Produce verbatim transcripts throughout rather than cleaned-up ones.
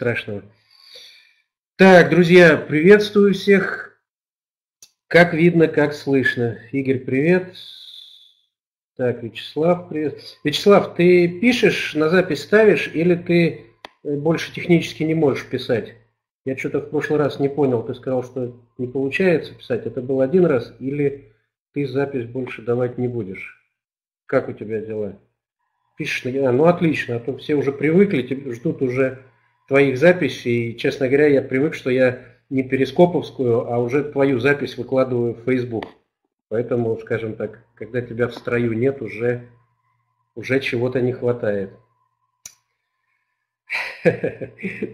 страшного. Так, друзья, приветствую всех. Как видно, как слышно. Игорь, привет. Так, Вячеслав, привет. Вячеслав, ты пишешь, на запись ставишь, или ты больше технически не можешь писать? Я что-то в прошлый раз не понял. Ты сказал, что не получается писать. Это был один раз, или ты запись больше давать не будешь? Как у тебя дела? Пишешь? А, ну отлично, а то все уже привыкли, ждут уже твоих записей. И, честно говоря, я привык, что я не перископовскую, а уже твою запись выкладываю в Facebook. Поэтому, скажем так, когда тебя в строю нет, уже, уже чего-то не хватает.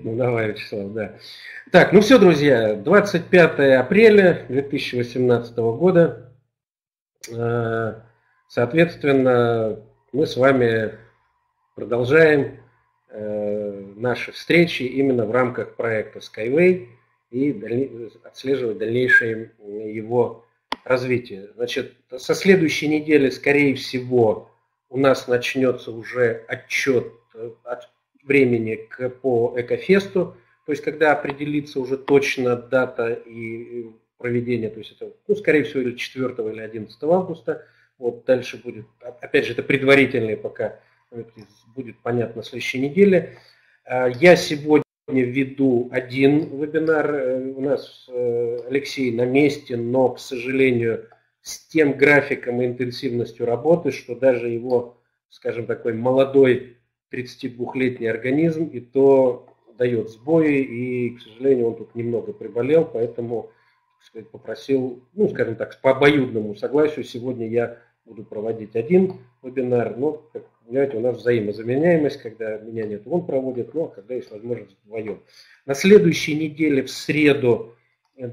Ну давай, Вячеслав, да. Так, ну все, друзья, двадцать пятое апреля две тысячи восемнадцатого года. Соответственно, мы с вами продолжаем наши встречи именно в рамках проекта Skyway и отслеживать дальнейшее его развитие. Значит, со следующей недели, скорее всего, у нас начнется уже отчет от времени к, по Экофесту, то есть когда определится уже точно дата и проведение, то есть это, ну, скорее всего, или четвёртого или одиннадцатого августа, вот дальше будет, опять же, это предварительные пока, будет понятно на следующей неделе. Я сегодня веду один вебинар, у нас Алексей на месте, но, к сожалению, с тем графиком и интенсивностью работы, что даже его, скажем, такой молодой тридцатидвухлетний организм и то дает сбои, и, к сожалению, он тут немного приболел, поэтому, так сказать, попросил, ну, скажем так, по обоюдному согласию, сегодня я буду проводить один вебинар, но, как понимаете, у нас взаимозаменяемость, когда меня нет, он проводит, но когда есть возможность, вдвоем. На следующей неделе, в среду,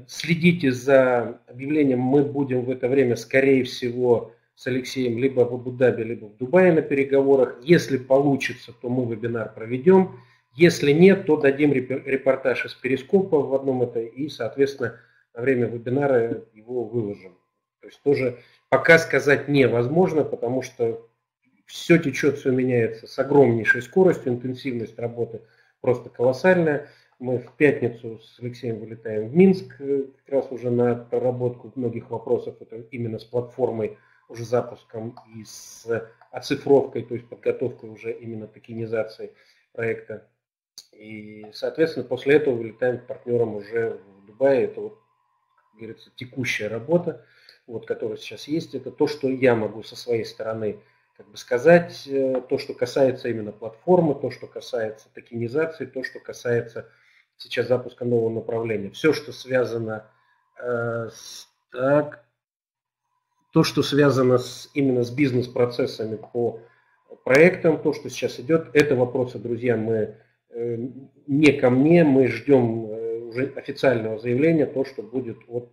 следите за объявлением, мы будем в это время, скорее всего, с Алексеем либо в Абу-Даби, либо в Дубае на переговорах. Если получится, то мы вебинар проведем. Если нет, то дадим репортаж из Перископа в одном это и, соответственно, на время вебинара его выложим. То есть тоже пока сказать невозможно, потому что все течет, все меняется с огромнейшей скоростью, интенсивность работы просто колоссальная. Мы в пятницу с Алексеем вылетаем в Минск, как раз уже на проработку многих вопросов, это именно с платформой, уже запуском и с оцифровкой, то есть подготовкой уже именно токенизации проекта. И, соответственно, после этого вылетаем к партнерам уже в Дубае. Это, вот, как говорится, текущая работа, вот, которая сейчас есть. Это то, что я могу со своей стороны, как бы, сказать. То, что касается именно платформы, то, что касается токенизации, то, что касается сейчас запуска нового направления. Все, что связано э, с... Так, то, что связано с, именно с бизнес-процессами по проектам, то, что сейчас идет, это вопросы, друзья, мы не ко мне, мы ждем уже официального заявления, то, что будет от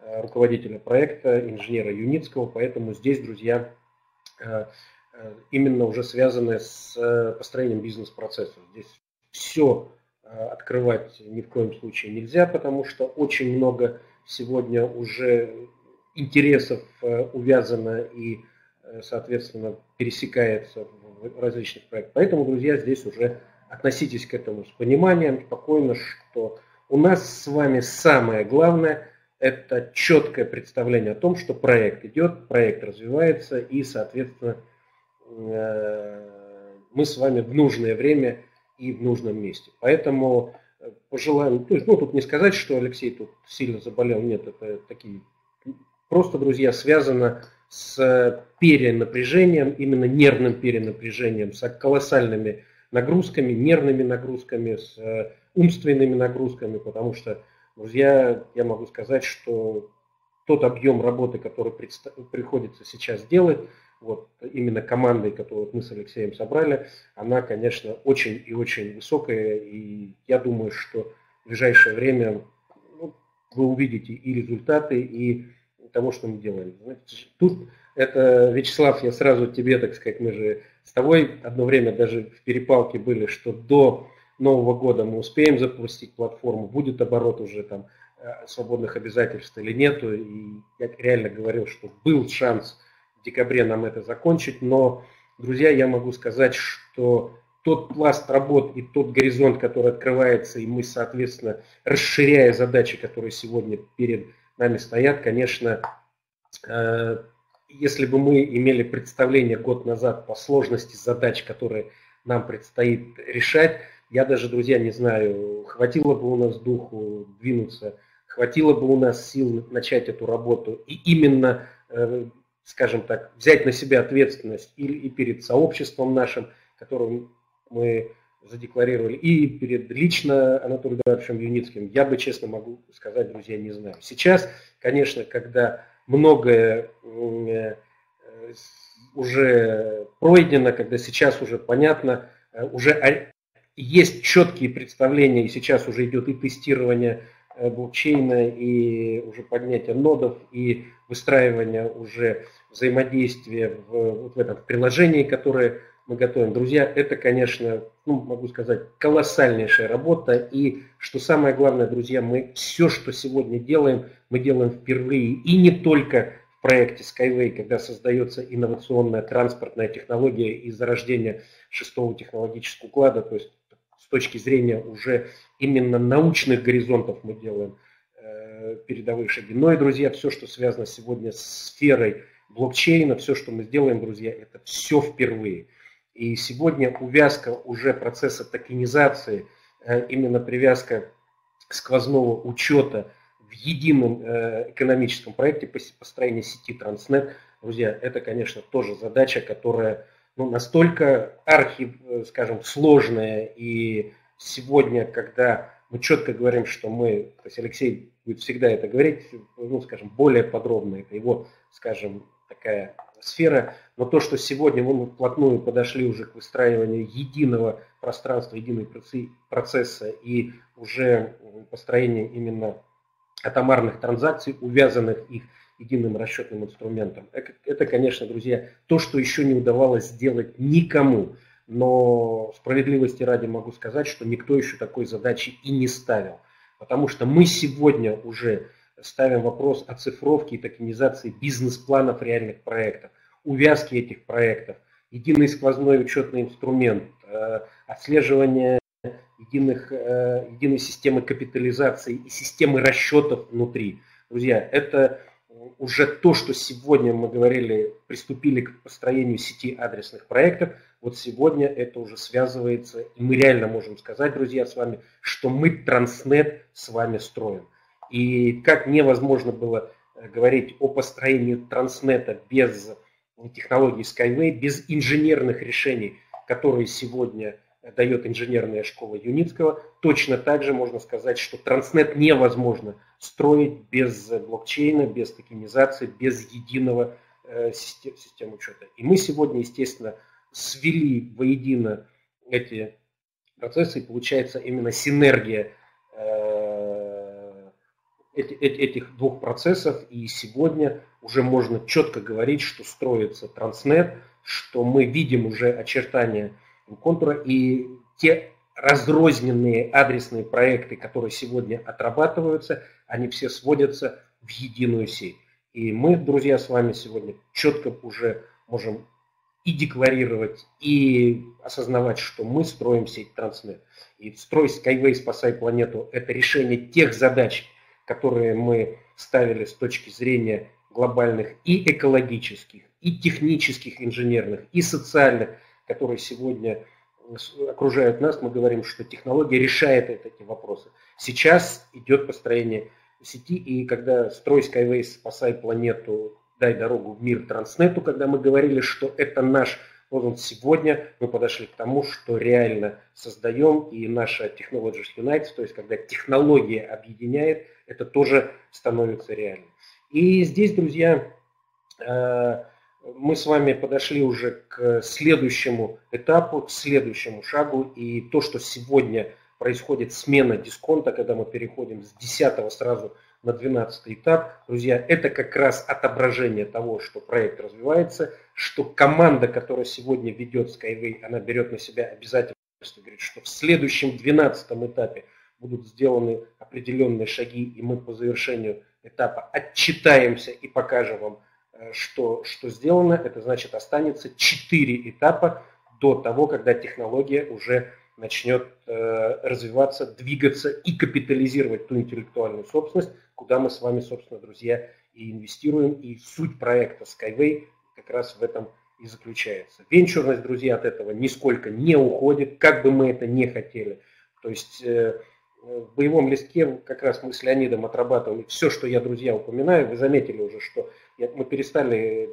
руководителя проекта, инженера Юницкого, поэтому здесь, друзья, именно уже связаны с построением бизнес-процессов. Здесь все открывать ни в коем случае нельзя, потому что очень много сегодня уже интересов увязано и, соответственно, пересекается в различных проектах. Поэтому, друзья, здесь уже относитесь к этому с пониманием, спокойно, что у нас с вами самое главное – это четкое представление о том, что проект идет, проект развивается, и, соответственно, мы с вами в нужное время и в нужном месте. Поэтому пожелаем, то есть, ну, тут не сказать, что Алексей тут сильно заболел, нет, это такие... Просто, друзья, связано с перенапряжением, именно нервным перенапряжением, с колоссальными нагрузками, нервными нагрузками, с умственными нагрузками, потому что, друзья, я могу сказать, что тот объем работы, который приходится сейчас делать, вот именно командой, которую мы с Алексеем собрали, она, конечно, очень и очень высокая, и я думаю, что в ближайшее время, ну, вы увидите и результаты, и того, что мы делаем. Значит, тут это, Вячеслав, я сразу тебе, так сказать, мы же с тобой одно время даже в перепалке были, что до Нового года мы успеем запустить платформу, будет оборот уже там свободных обязательств или нету. И я реально говорил, что был шанс в декабре нам это закончить, но, друзья, я могу сказать, что тот пласт работ и тот горизонт, который открывается, и мы, соответственно, расширяя задачи, которые сегодня перед нами стоят, конечно, э, если бы мы имели представление год назад по сложности задач, которые нам предстоит решать, я даже, друзья, не знаю, хватило бы у нас духу двинуться, хватило бы у нас сил начать эту работу и именно, э, скажем так, взять на себя ответственность и, и перед сообществом нашим, которым мы задекларировали, и перед лично Анатолием Давыдовичем Юницким, я бы, честно могу сказать, друзья, не знаю. Сейчас, конечно, когда многое уже пройдено, когда сейчас уже понятно, уже есть четкие представления, и сейчас уже идет и тестирование блокчейна, и уже поднятие нодов, и выстраивание уже взаимодействия в, вот в этом приложении, которое мы готовим. Друзья, это, конечно, ну, могу сказать, колоссальнейшая работа. И что самое главное, друзья, мы все, что сегодня делаем, мы делаем впервые. И не только в проекте Skyway, когда создается инновационная транспортная технология из-за рождения шестого технологического уклада. То есть с точки зрения уже именно научных горизонтов мы делаем э, передовые шаги. Но и, друзья, все, что связано сегодня с сферой блокчейна, все, что мы сделаем, друзья, это все впервые. И сегодня увязка уже процесса токенизации, именно привязка сквозного учета в едином экономическом проекте построения сети Transnet, друзья, это, конечно, тоже задача, которая ну, настолько архи, скажем, сложная. И сегодня, когда мы четко говорим, что мы, то есть Алексей будет всегда это говорить, ну, скажем, более подробно, это его, скажем, такая сфера, но то, что сегодня мы вплотную подошли уже к выстраиванию единого пространства, единого процесса и уже построение именно атомарных транзакций, увязанных их единым расчетным инструментом. Это, конечно, друзья, то, что еще не удавалось сделать никому, но справедливости ради могу сказать, что никто еще такой задачи и не ставил, потому что мы сегодня уже ставим вопрос о цифровке и токенизации бизнес-планов реальных проектов, увязки этих проектов, единый сквозной учетный инструмент, отслеживание единых, единой системы капитализации и системы расчетов внутри. Друзья, это уже то, что сегодня мы говорили, приступили к построению сети адресных проектов. Вот сегодня это уже связывается, и мы реально можем сказать, друзья, с вами, что мы Transnet с вами строим. И как невозможно было говорить о построении Транснета без технологии Skyway, без инженерных решений, которые сегодня дает инженерная школа Юницкого, точно так же можно сказать, что Транснет невозможно строить без блокчейна, без токенизации, без единого систем, систем учета. И мы сегодня, естественно, свели воедино эти процессы, и получается именно синергия этих двух процессов, и сегодня уже можно четко говорить, что строится Транснет, что мы видим уже очертания контура, и те разрозненные адресные проекты, которые сегодня отрабатываются, они все сводятся в единую сеть. И мы, друзья, с вами сегодня четко уже можем и декларировать, и осознавать, что мы строим сеть Транснет. И «Строй Skyway, спасай планету» – это решение тех задач, которые мы ставили с точки зрения глобальных и экологических, и технических, инженерных, и социальных, которые сегодня окружают нас. Мы говорим, что технология решает эти вопросы. Сейчас идет построение сети, и когда «Строй Skyway, спасай планету, дай дорогу в мир Транснету», когда мы говорили, что это наш лозунг, сегодня мы подошли к тому, что реально создаем, и наша Technologies Unites, то есть когда технология объединяет, это тоже становится реальным. И здесь, друзья, мы с вами подошли уже к следующему этапу, к следующему шагу. И то, что сегодня происходит смена дисконта, когда мы переходим с десятого сразу на двенадцатый этап, друзья, это как раз отображение того, что проект развивается, что команда, которая сегодня ведет Skyway, она берет на себя обязательство, говорит, что в следующем двенадцатом этапе будут сделаны определенные шаги, и мы по завершению этапа отчитаемся и покажем вам, что, что сделано. Это значит, останется четыре этапа до того, когда технология уже начнет э, развиваться, двигаться и капитализировать ту интеллектуальную собственность, куда мы с вами, собственно, друзья, и инвестируем. И суть проекта Skyway как раз в этом и заключается. Венчурность, друзья, от этого нисколько не уходит, как бы мы это ни хотели. То есть э, в боевом листке как раз мы с Леонидом отрабатывали все, что я, друзья, упоминаю. Вы заметили уже, что я, мы перестали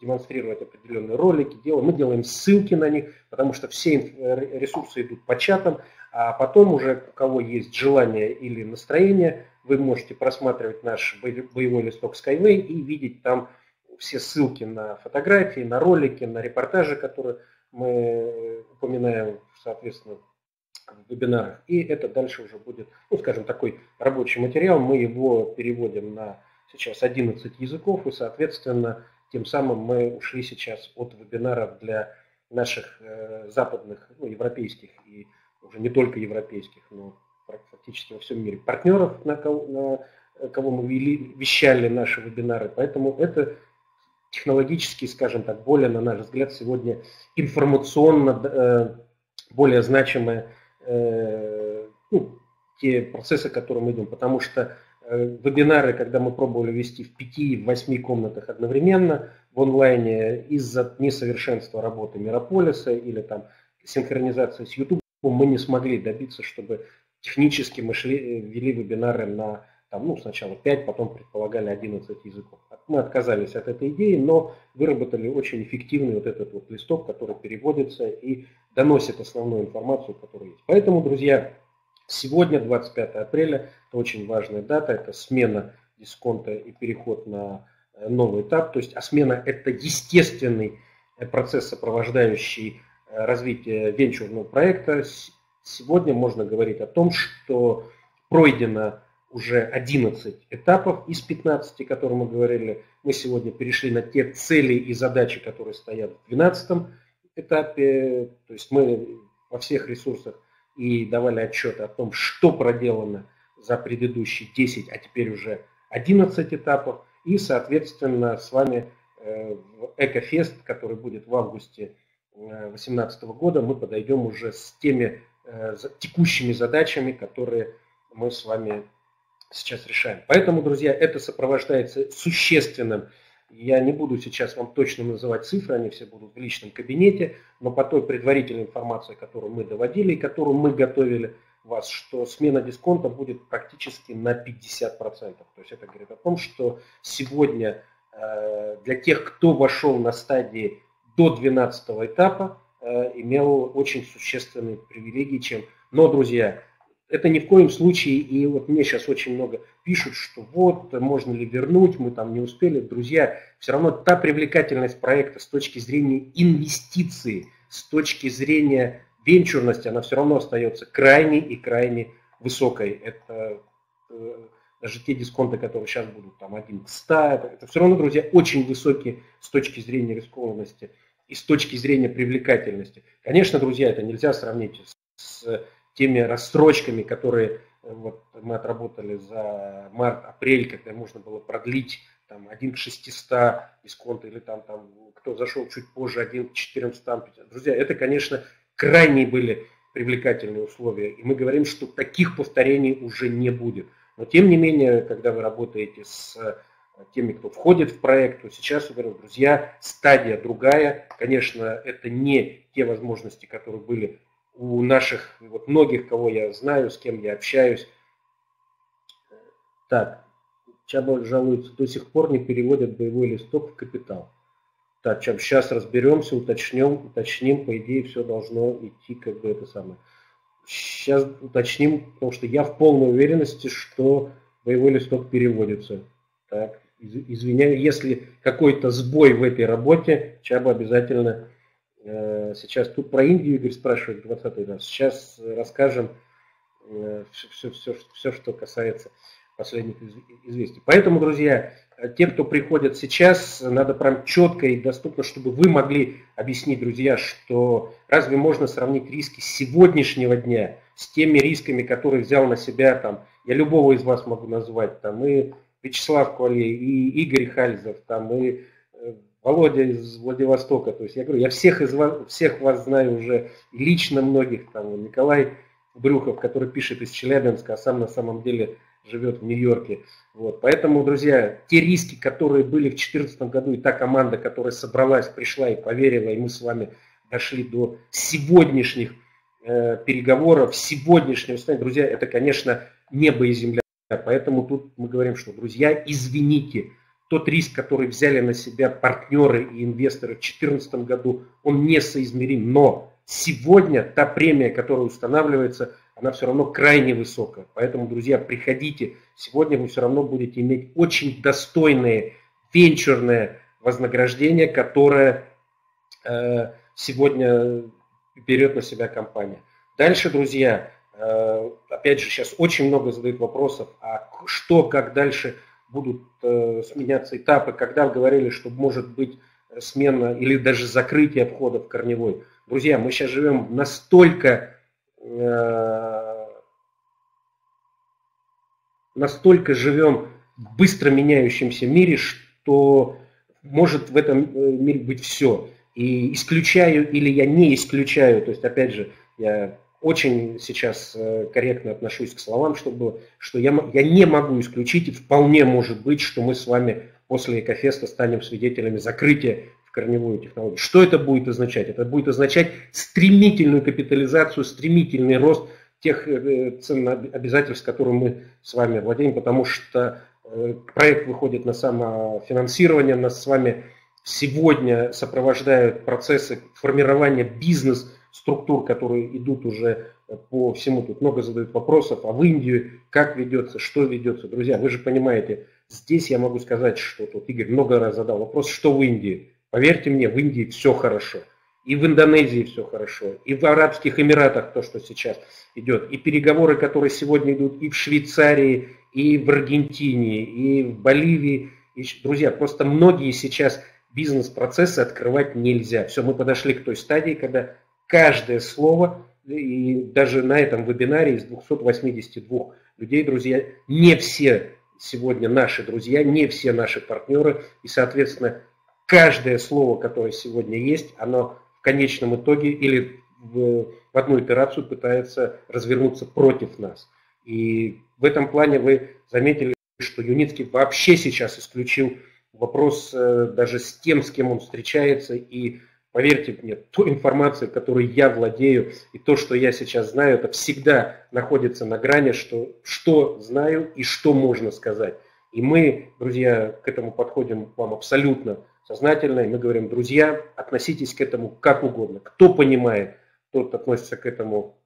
демонстрировать определенные ролики, делаем, мы делаем ссылки на них, потому что все ресурсы идут по чатам, а потом уже, у кого есть желание или настроение, вы можете просматривать наш боевой листок Skyway и видеть там все ссылки на фотографии, на ролики, на репортажи, которые мы упоминаем, соответственно, в вебинарах. И это дальше уже будет, ну, скажем, такой рабочий материал, мы его переводим на сейчас одиннадцать языков, и, соответственно, тем самым мы ушли сейчас от вебинаров для наших э, западных, ну, европейских и уже не только европейских, но практически во всем мире партнеров, на кого, на кого мы вели, вещали наши вебинары. Поэтому это технологически, скажем так, более, на наш взгляд, сегодня информационно э, более значимые э, ну, те процессы, к которым мы идем, потому что вебинары, когда мы пробовали вести в пяти, в восьми комнатах одновременно в онлайне, из-за несовершенства работы Мегаполиса или там синхронизации с YouTube, мы не смогли добиться, чтобы технически мы шли, вели вебинары на там, ну, сначала пять, потом предполагали одиннадцать языков. Мы отказались от этой идеи, но выработали очень эффективный вот этот вот листок, который переводится и доносит основную информацию, которая есть. Поэтому, друзья, сегодня, двадцать пятое апреля, это очень важная дата, это смена дисконта и переход на новый этап. То есть, а смена – это естественный процесс, сопровождающий развитие венчурного проекта. Сегодня можно говорить о том, что пройдено уже одиннадцать этапов из пятнадцати, о которых мы говорили. Мы сегодня перешли на те цели и задачи, которые стоят в двенадцатом этапе. То есть мы во всех ресурсах и давали отчеты о том, что проделано за предыдущие десять, а теперь уже одиннадцать этапов. И, соответственно, с вами в Экофест, который будет в августе две тысячи восемнадцатого года, мы подойдем уже с теми текущими задачами, которые мы с вами сейчас решаем. Поэтому, друзья, это сопровождается существенным. Я не буду сейчас вам точно называть цифры, они все будут в личном кабинете, но по той предварительной информации, которую мы доводили и которую мы готовили вас, что смена дисконта будет практически на пятьдесят процентов. То есть это говорит о том, что сегодня для тех, кто вошел на стадии до двенадцатого этапа, имел очень существенные привилегии, чем... Но, друзья, это ни в коем случае, и вот мне сейчас очень много пишут, что вот, можно ли вернуть, мы там не успели. Друзья, все равно та привлекательность проекта с точки зрения инвестиций, с точки зрения венчурности, она все равно остается крайне и крайне высокой. Это э, даже те дисконты, которые сейчас будут там один к ста, это, это все равно, друзья, очень высокие с точки зрения рискованности и с точки зрения привлекательности. Конечно, друзья, это нельзя сравнить с... с теми рассрочками, которые вот, мы отработали за март-апрель, когда можно было продлить там, один к шестистам дисконта, или там, там кто зашел чуть позже, один к четырёмстам. Друзья, это, конечно, крайне были привлекательные условия. И мы говорим, что таких повторений уже не будет. Но тем не менее, когда вы работаете с теми, кто входит в проект, то сейчас, говорю, друзья, стадия другая. Конечно, это не те возможности, которые были у наших, вот многих, кого я знаю, с кем я общаюсь. Так, Чаба жалуется, до сих пор не переводят боевой листок в капитал. Так, Чаб, сейчас разберемся, уточнем, уточним, по идее, все должно идти, как бы это самое. Сейчас уточним, потому что я в полной уверенности, что боевой листок переводится. Так, извиняюсь, если какой-то сбой в этой работе, Чаба обязательно... Сейчас тут про Индию Игорь спрашивает двадцатый раз. Сейчас расскажем все, все, все, все, что касается последних известий. Поэтому, друзья, те, кто приходят сейчас, надо прям четко и доступно, чтобы вы могли объяснить, друзья, что разве можно сравнить риски сегодняшнего дня с теми рисками, которые взял на себя, там, я любого из вас могу назвать, там, и Вячеслав Куалей, и Игорь Хальзов, там, и Володя из Владивостока, то есть я говорю, я всех, из, всех вас знаю уже, лично многих, там, Николай Брюхов, который пишет из Челябинска, а сам на самом деле живет в Нью-Йорке. Вот. Поэтому, друзья, те риски, которые были в две тысячи четырнадцатом году, и та команда, которая собралась, пришла и поверила, и мы с вами дошли до сегодняшних э, переговоров, сегодняшнего состояния, друзья, это, конечно, небо и земля. Поэтому тут мы говорим, что, друзья, извините, тот риск, который взяли на себя партнеры и инвесторы в две тысячи четырнадцатом году, он несоизмерим. Но сегодня та премия, которая устанавливается, она все равно крайне высокая. Поэтому, друзья, приходите. Сегодня вы все равно будете иметь очень достойное венчурное вознаграждение, которое э, сегодня берет на себя компания. Дальше, друзья, э, опять же, сейчас очень много задают вопросов, а что, как дальше будут э, сменяться этапы, когда говорили, что может быть смена или даже закрытие входа в корневой. Друзья, мы сейчас живем в настолько, э, настолько живем в быстро меняющемся мире, что может в этом мире быть все. И исключаю или я не исключаю, то есть опять же, я очень сейчас корректно отношусь к словам, чтобы, что я, я не могу исключить, и вполне может быть, что мы с вами после Экофеста станем свидетелями закрытия в корневую технологию. Что это будет означать? Это будет означать стремительную капитализацию, стремительный рост тех цен обязательств, которыми мы с вами владеем, потому что проект выходит на самофинансирование, нас с вами сегодня сопровождают процессы формирования бизнес структур, которые идут уже по всему. Тут много задают вопросов, а в Индию как ведется, что ведется. Друзья, вы же понимаете, здесь я могу сказать, что тут Игорь много раз задал вопрос, что в Индии. Поверьте мне, в Индии все хорошо. И в Индонезии все хорошо. И в Арабских Эмиратах то, что сейчас идет. И переговоры, которые сегодня идут и в Швейцарии, и в Аргентине, и в Боливии. И, друзья, просто многие сейчас бизнес-процессы открывать нельзя. Все, мы подошли к той стадии, когда каждое слово, и даже на этом вебинаре из двухсот восьмидесяти двух людей, друзья, не все сегодня наши друзья, не все наши партнеры. И, соответственно, каждое слово, которое сегодня есть, оно в конечном итоге или в, в одну итерацию пытается развернуться против нас. И в этом плане вы заметили, что Юницкий вообще сейчас исключил вопрос даже с тем, с кем он встречается, и поверьте мне, ту информацию, которой я владею, и то, что я сейчас знаю, это всегда находится на грани, что, что знаю и что можно сказать. И мы, друзья, к этому подходим к вам абсолютно сознательно, и мы говорим, друзья, относитесь к этому как угодно. Кто понимает, тот относится к этому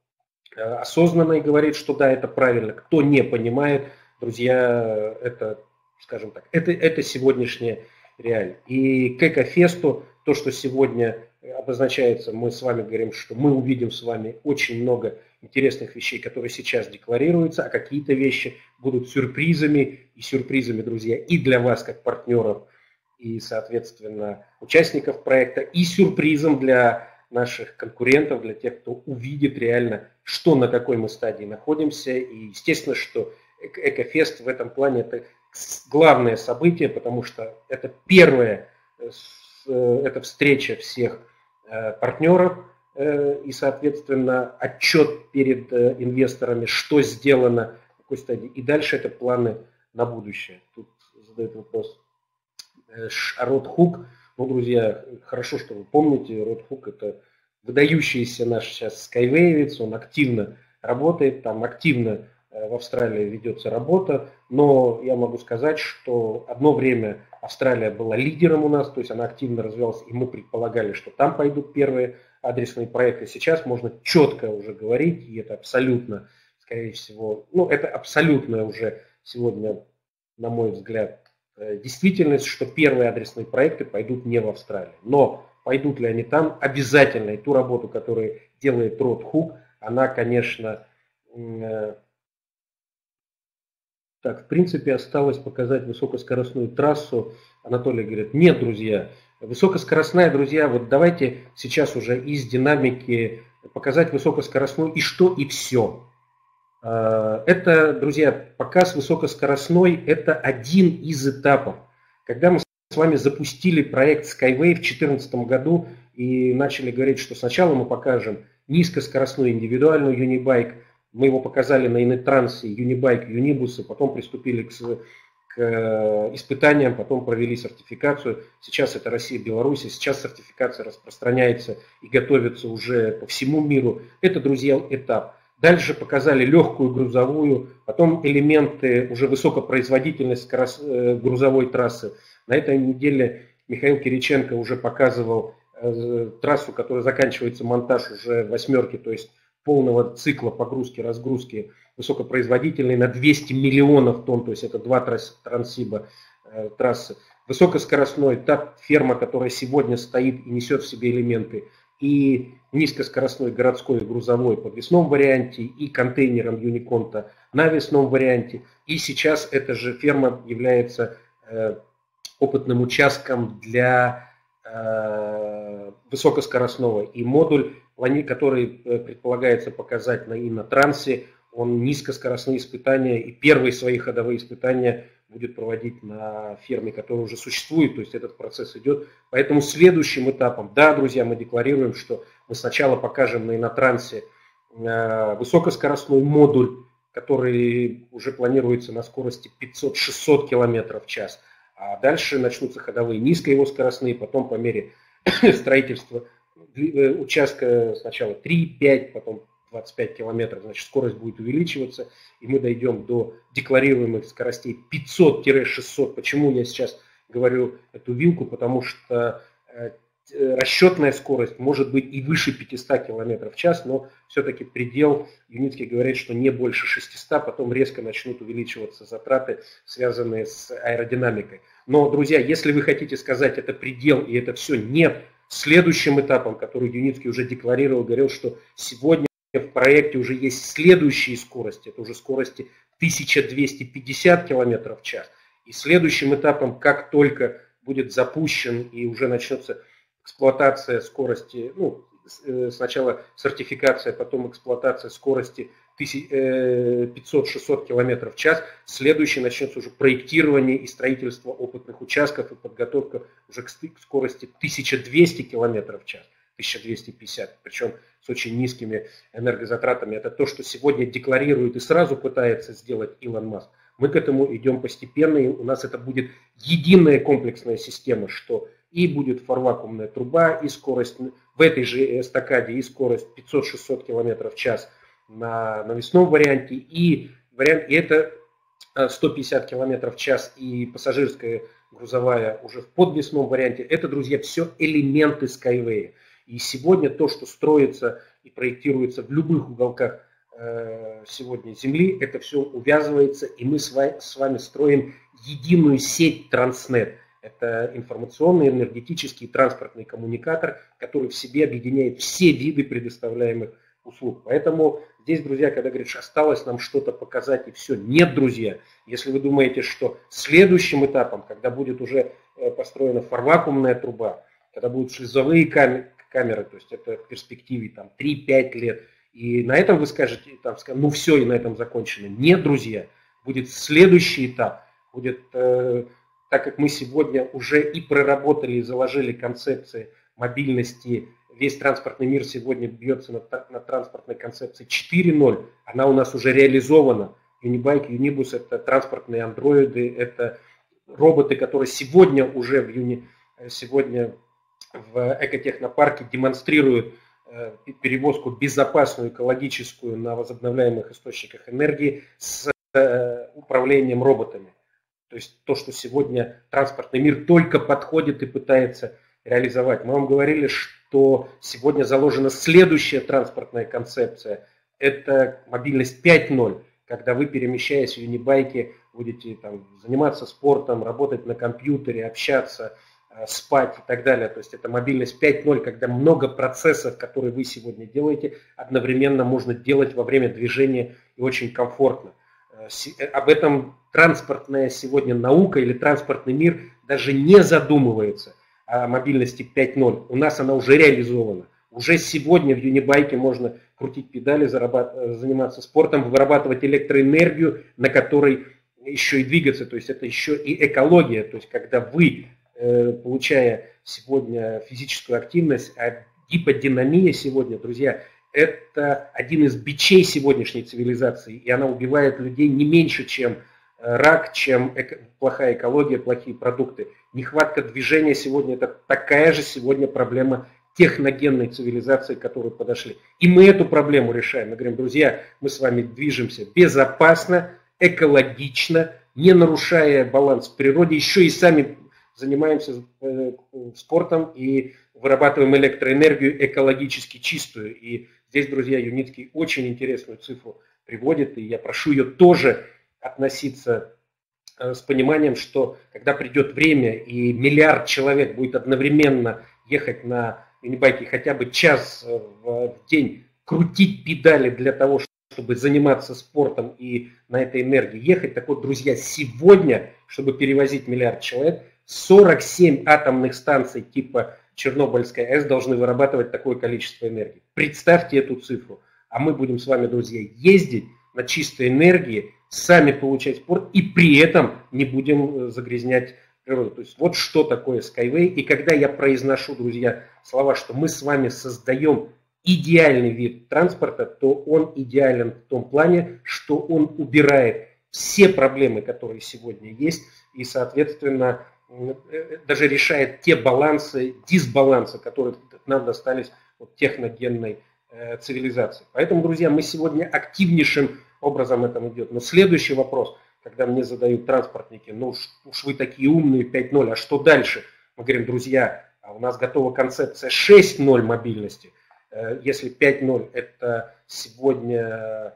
осознанно и говорит, что да, это правильно. Кто не понимает, друзья, это, скажем так, это, это сегодняшняя реалия. И к Экофесту, то, что сегодня обозначается, мы с вами говорим, что мы увидим с вами очень много интересных вещей, которые сейчас декларируются, а какие-то вещи будут сюрпризами, и сюрпризами, друзья, и для вас, как партнеров, и, соответственно, участников проекта, и сюрпризом для наших конкурентов, для тех, кто увидит реально, что на какой мы стадии находимся. И, естественно, что Экофест в этом плане – это главное событие, потому что это первое, это встреча всех партнеров и, соответственно, отчет перед инвесторами, что сделано, в какой стадии. И дальше это планы на будущее. Тут задает вопрос Род Хук. Ну, друзья, хорошо, что вы помните, Род Хук – это выдающийся наш сейчас скайвеевец, он активно работает, там активно в Австралии ведется работа, но я могу сказать, что одно время Австралия была лидером у нас, то есть она активно развивалась, и мы предполагали, что там пойдут первые адресные проекты. Сейчас можно четко уже говорить, и это абсолютно, скорее всего, ну это абсолютно уже сегодня, на мой взгляд, действительность, что первые адресные проекты пойдут не в Австралию. Но пойдут ли они там, обязательно, и ту работу, которую делает Род Хук, она, конечно, так, в принципе, осталось показать высокоскоростную трассу. Анатолий говорит, нет, друзья, высокоскоростная, друзья, вот давайте сейчас уже из динамики показать высокоскоростную и что, и все. Это, друзья, показ высокоскоростной, это один из этапов. Когда мы с вами запустили проект Skyway в две тысячи четырнадцатом году и начали говорить, что сначала мы покажем низкоскоростной индивидуальный Юнибайк, мы его показали на Иннотрансе, Юнибайк, Юнибус, потом приступили к, к испытаниям, потом провели сертификацию. Сейчас это Россия, Беларусь, сейчас сертификация распространяется и готовится уже по всему миру. Это, друзья, этап. Дальше показали легкую грузовую, потом элементы уже высокопроизводительность грузовой трассы. На этой неделе Михаил Кириченко уже показывал трассу, которая заканчивается монтаж уже восьмерки, то есть полного цикла погрузки, разгрузки высокопроизводительной на двести миллионов тонн, то есть это два трансиба трассы. Высокоскоростной, та ферма, которая сегодня стоит и несет в себе элементы, и низкоскоростной городской и грузовой подвесном варианте, и контейнером Юниконта навесном варианте. И сейчас эта же ферма является э, опытным участком для э, высокоскоростного. И модуль, который предполагается показать на Иннотрансе, он низкоскоростные испытания, и первые свои ходовые испытания будет проводить на ферме, которая уже существует, то есть этот процесс идет. Поэтому следующим этапом, да, друзья, мы декларируем, что мы сначала покажем на Иннотрансе высокоскоростной модуль, который уже планируется на скорости пятьсот-шестьсот километров в час, а дальше начнутся ходовые низкоскоростные, потом по мере строительства участка сначала три-пять, потом двадцать пять километров, значит, скорость будет увеличиваться, и мы дойдем до декларируемых скоростей пятьсот-шестьсот. Почему я сейчас говорю эту вилку? Потому что расчетная скорость может быть и выше пятисот километров в час, но все-таки предел, Юницкий говорит, что не больше шестисот, потом резко начнут увеличиваться затраты, связанные с аэродинамикой. Но, друзья, если вы хотите сказать, это предел и это все, нет. Следующим этапом, который Юницкий уже декларировал, говорил, что сегодня в проекте уже есть следующие скорости, это уже скорости тысяча двести пятьдесят километров в час. И следующим этапом, как только будет запущен и уже начнется эксплуатация скорости, ну, сначала сертификация, потом эксплуатация скорости пятьсот-шестьсот километров в час, следующий начнется уже проектирование и строительство опытных участков и подготовка уже к скорости тысяча двести километров в час. тысяча двести пятьдесят, причем с очень низкими энергозатратами. Это то, что сегодня декларирует и сразу пытается сделать Илон Маск. Мы к этому идем постепенно, и у нас это будет единая комплексная система, что и будет фарвакуумная труба, и скорость в этой же эстакаде, и скорость пятьсот-шестьсот километров в час на навесном варианте, и, вариант, и это сто пятьдесят километров в час, и пассажирская грузовая уже в подвесном варианте. Это, друзья, все элементы Skyway. И сегодня то, что строится и проектируется в любых уголках сегодня Земли, это все увязывается, и мы с вами строим единую сеть Transnet. Это информационный, энергетический, транспортный коммуникатор, который в себе объединяет все виды предоставляемых услуг. Поэтому здесь, друзья, когда говоришь, осталось нам что-то показать и все, нет, друзья. Если вы думаете, что следующим этапом, когда будет уже построена фарвакуумная труба, когда будут шлюзовые камеры, камеры, то есть это в перспективе там три-пять лет, и на этом вы скажете, там, ну все, и на этом закончено. Нет, друзья, будет следующий этап, будет, э, так как мы сегодня уже и проработали, и заложили концепции мобильности, весь транспортный мир сегодня бьется на, на транспортной концепции четыре ноль, она у нас уже реализована. Юнибайк, Юнибус – это транспортные андроиды, это роботы, которые сегодня уже в юни, сегодня в экотехнопарке демонстрируют перевозку безопасную, экологическую на возобновляемых источниках энергии с управлением роботами. То есть то, что сегодня транспортный мир только подходит и пытается реализовать. Мы вам говорили, что сегодня заложена следующая транспортная концепция. Это мобильность пять ноль, когда вы, перемещаясь в Юнибайке, будете там заниматься спортом, работать на компьютере, общаться, спать и так далее. То есть это мобильность пять ноль, когда много процессов, которые вы сегодня делаете, одновременно можно делать во время движения и очень комфортно. Об этом транспортная сегодня наука или транспортный мир даже не задумывается о мобильности пять ноль. У нас она уже реализована. Уже сегодня в Юнибайке можно крутить педали, заниматься спортом, вырабатывать электроэнергию, на которой еще и двигаться. То есть это еще и экология. То есть когда вы получая сегодня физическую активность, а гиподинамия сегодня, друзья, это один из бичей сегодняшней цивилизации, и она убивает людей не меньше, чем рак, чем плохая экология, плохие продукты. Нехватка движения сегодня – это такая же сегодня проблема техногенной цивилизации, к которой подошли. И мы эту проблему решаем. Мы говорим, друзья, мы с вами движемся безопасно, экологично, не нарушая баланс в природе, еще и сами занимаемся спортом и вырабатываем электроэнергию экологически чистую. И здесь, друзья, Юницкий очень интересную цифру приводит, и я прошу ее тоже относиться с пониманием, что когда придет время и миллиард человек будет одновременно ехать на юнибайке хотя бы час в день, крутить педали для того, чтобы заниматься спортом и на этой энергии ехать, так вот, друзья, сегодня, чтобы перевозить миллиард человек, сорок семь атомных станций типа Чернобыльская АЭС должны вырабатывать такое количество энергии. Представьте эту цифру. А мы будем с вами, друзья, ездить на чистой энергии, сами получать спорт и при этом не будем загрязнять природу. То есть вот что такое Skyway. И когда я произношу, друзья, слова, что мы с вами создаем идеальный вид транспорта, то он идеален в том плане, что он убирает все проблемы, которые сегодня есть, и, соответственно, даже решает те балансы, дисбалансы, которые нам достались от техногенной э, цивилизации. Поэтому, друзья, мы сегодня активнейшим образом этому идет. Но следующий вопрос, когда мне задают транспортники, ну уж, уж вы такие умные, пять ноль, а что дальше? Мы говорим, друзья, а у нас готова концепция шесть ноль мобильности. Если пять ноль это сегодня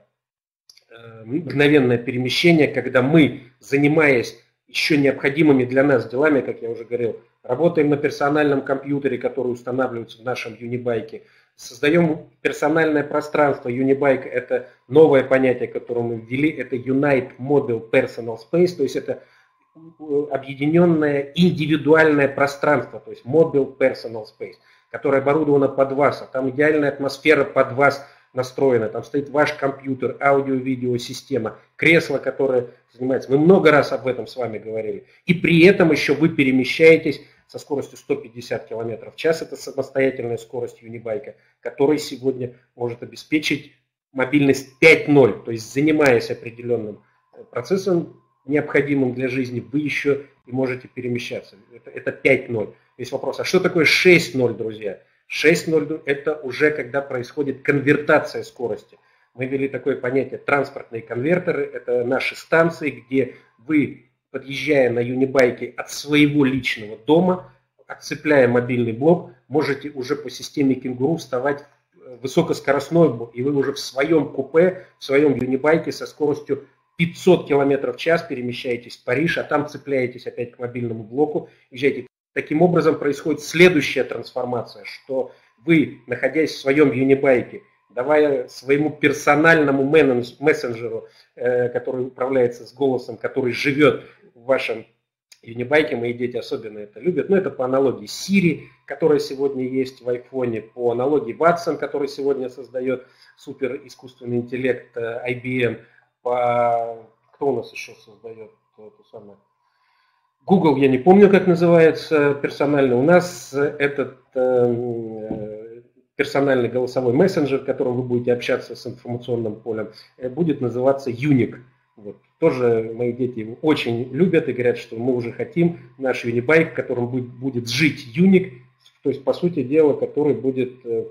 мгновенное перемещение, когда мы, занимаясь еще необходимыми для нас делами, как я уже говорил, работаем на персональном компьютере, который устанавливается в нашем юнибайке, создаем персональное пространство. Юнибайк – это новое понятие, которое мы ввели, это Unite Model Personal Space, то есть это объединенное индивидуальное пространство, то есть Model Personal Space, которое оборудовано под вас, а там идеальная атмосфера под вас настроена, там стоит ваш компьютер, аудио-видеосистема, кресло, которое занимается. Мы много раз об этом с вами говорили. И при этом еще вы перемещаетесь со скоростью сто пятьдесят километров в час, это самостоятельная скорость юнибайка, который сегодня может обеспечить мобильность пять ноль, то есть занимаясь определенным процессом, необходимым для жизни, вы еще и можете перемещаться. Это, это пять ноль. Есть вопрос, а что такое шесть ноль, друзья? шесть ноль это уже когда происходит конвертация скорости. Мы ввели такое понятие транспортные конвертеры, это наши станции, где вы, подъезжая на юнибайке от своего личного дома, отцепляя мобильный блок, можете уже по системе кенгуру вставать в высокоскоростной блок, и вы уже в своем купе, в своем юнибайке со скоростью пятьсот километров в час перемещаетесь в Париж, а там цепляетесь опять к мобильному блоку, езжаете. Таким образом происходит следующая трансформация, что вы, находясь в своем юнибайке, давая своему персональному мессенджеру, который управляется с голосом, который живет в вашем юнибайке, мои дети особенно это любят, но это по аналогии Siri, которая сегодня есть в айфоне, по аналогии Watson, который сегодня создает супер искусственный интеллект ай би эм, по... кто у нас еще создает эту самую... Google, я не помню, как называется персонально. У нас этот э, персональный голосовой мессенджер, которым вы будете общаться с информационным полем, будет называться Unique. Вот. Тоже мои дети его очень любят и говорят, что мы уже хотим наш юнибайк, в котором будет, будет жить Unique, то есть, по сути дела, который будет э,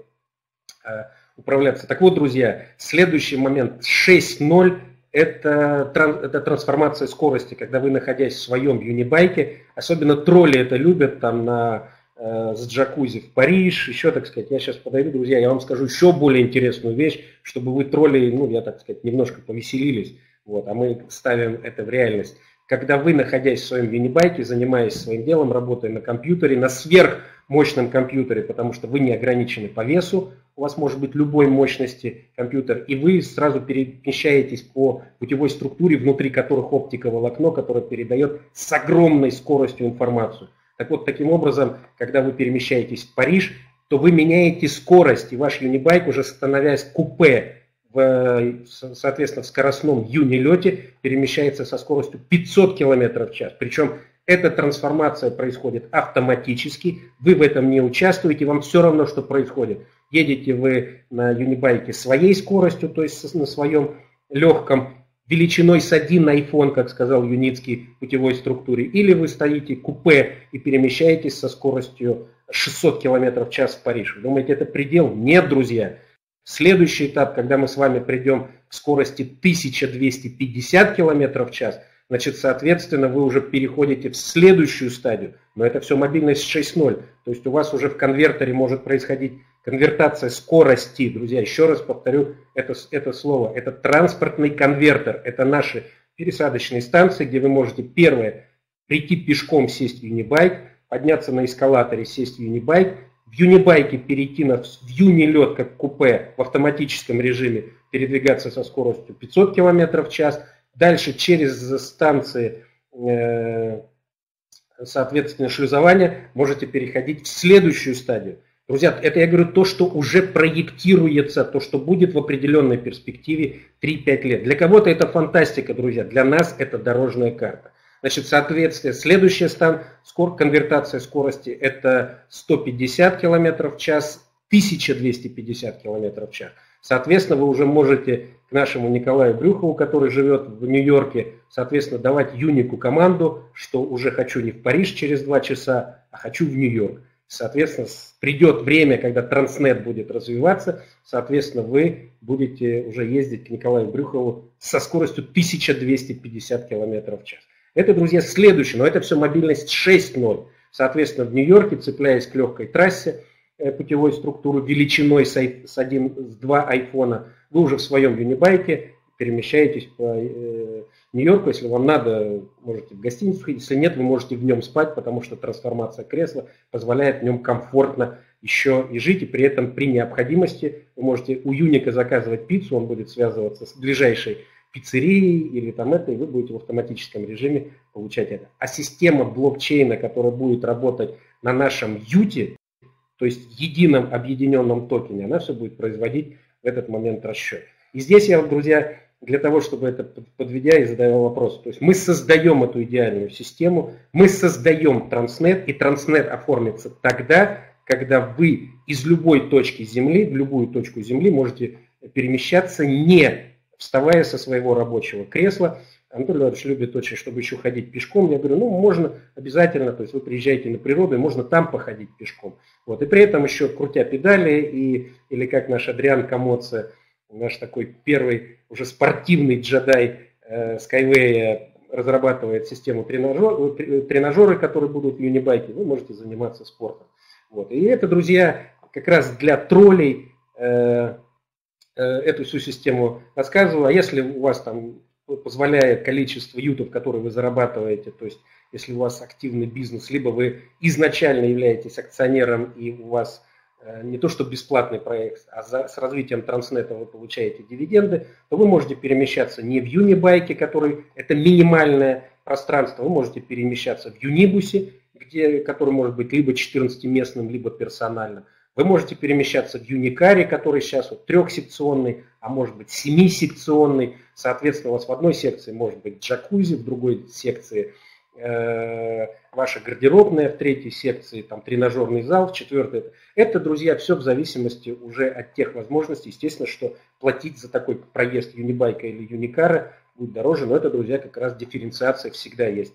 управляться. Так вот, друзья, следующий момент шесть ноль. Это, это трансформация скорости, когда вы, находясь в своем юнибайке, особенно тролли это любят, там на э, с джакузи в Париж, еще, так сказать, я сейчас подойду, друзья, я вам скажу еще более интересную вещь, чтобы вы тролли, ну, я, так сказать, немножко повеселились, вот, а мы ставим это в реальность. Когда вы, находясь в своем юнибайке, занимаясь своим делом, работая на компьютере, на сверхмощном компьютере, потому что вы не ограничены по весу, у вас может быть любой мощности компьютер, и вы сразу перемещаетесь по путевой структуре, внутри которых оптиковолокно, которое передает с огромной скоростью информацию. Так вот, таким образом, когда вы перемещаетесь в Париж, то вы меняете скорость, и ваш юнибайк, уже становясь купе, в, соответственно, в скоростном юнилете, перемещается со скоростью пятьсот километров в час. Причем Эта трансформация происходит автоматически, вы в этом не участвуете, вам все равно, что происходит. Едете вы на Юнибайке своей скоростью, то есть на своем легком, величиной с один айфон, как сказал Юницкий, в путевой структуре, или вы стоите в купе и перемещаетесь со скоростью шестьсот километров в час в Париж. Думаете, это предел? Нет, друзья. Следующий этап, когда мы с вами придем к скорости тысяча двести пятьдесят километров в час, значит, соответственно, вы уже переходите в следующую стадию. Но это все мобильность шесть ноль. То есть у вас уже в конвертере может происходить конвертация скорости. Друзья, еще раз повторю это, это слово. Это транспортный конвертер. Это наши пересадочные станции, где вы можете, первое, прийти пешком, сесть в Юнибайк, подняться на эскалаторе, сесть в Юнибайк, в Юнибайке перейти на Юнилет как купе в автоматическом режиме, передвигаться со скоростью пятьсот километров в час, дальше через станции, соответственно, шлюзования можете переходить в следующую стадию. Друзья, это я говорю то, что уже проектируется, то, что будет в определенной перспективе три-пять лет. Для кого-то это фантастика, друзья, для нас это дорожная карта. Значит, соответствие, следующая стан, скор, конвертация скорости это сто пятьдесят километров в час, тысяча двести пятьдесят километров в час. Соответственно, вы уже можете к нашему Николаю Брюхову, который живет в Нью-Йорке, соответственно, давать Юнику команду, что уже хочу не в Париж через два часа, а хочу в Нью-Йорк. Соответственно, придет время, когда Transnet будет развиваться, соответственно, вы будете уже ездить к Николаю Брюхову со скоростью тысяча двести пятьдесят километров в час. Это, друзья, следующее, но это все мобильность шесть ноль. Соответственно, в Нью-Йорке, цепляясь к легкой трассе путевой структуры величиной с один, с два айфона, вы уже в своем Юнибайке перемещаетесь по Нью-Йорку. Если вам надо, можете в гостиницу ходить, если нет, вы можете в нем спать, потому что трансформация кресла позволяет в нем комфортно еще и жить, и при этом при необходимости вы можете у Юника заказывать пиццу, он будет связываться с ближайшей пиццерии или там это, и вы будете в автоматическом режиме получать это. А система блокчейна, которая будет работать на нашем юте, то есть едином объединенном токене, она все будет производить в этот момент расчет. И здесь я, друзья, для того, чтобы это подведя и задавал вопрос, то есть мы создаем эту идеальную систему, мы создаем Транснет, и Транснет оформится тогда, когда вы из любой точки Земли, в любую точку Земли можете перемещаться не вставая со своего рабочего кресла. Анатолий Владимирович любит очень, чтобы еще ходить пешком. Я говорю, ну можно обязательно, то есть вы приезжаете на природу, и можно там походить пешком. Вот. И при этом еще крутя педали, и, или как наш Адриан Камоца, наш такой первый уже спортивный джедай э, Skyway, разрабатывает систему тренажер, тренажеры, которые будут в Юнибайке, вы можете заниматься спортом. Вот. И это, друзья, как раз для троллей, э, эту всю систему рассказываю. А если у вас там позволяет количество ютов, которые вы зарабатываете, то есть если у вас активный бизнес, либо вы изначально являетесь акционером и у вас не то что бесплатный проект, а за, с развитием Транснета вы получаете дивиденды, то вы можете перемещаться не в Юнибайке, который это минимальное пространство, вы можете перемещаться в Юнибусе, где, который может быть либо четырнадцатиместным, либо персональным. Вы можете перемещаться в Юникаре, который сейчас вот трехсекционный, а может быть семисекционный. Соответственно, у вас в одной секции может быть джакузи, в другой секции э, ваша гардеробная, в третьей секции там тренажерный зал, в четвертой. Это, друзья, все в зависимости уже от тех возможностей. Естественно, что платить за такой проезд Юнибайка или Юникара будет дороже, но это, друзья, как раз дифференциация всегда есть.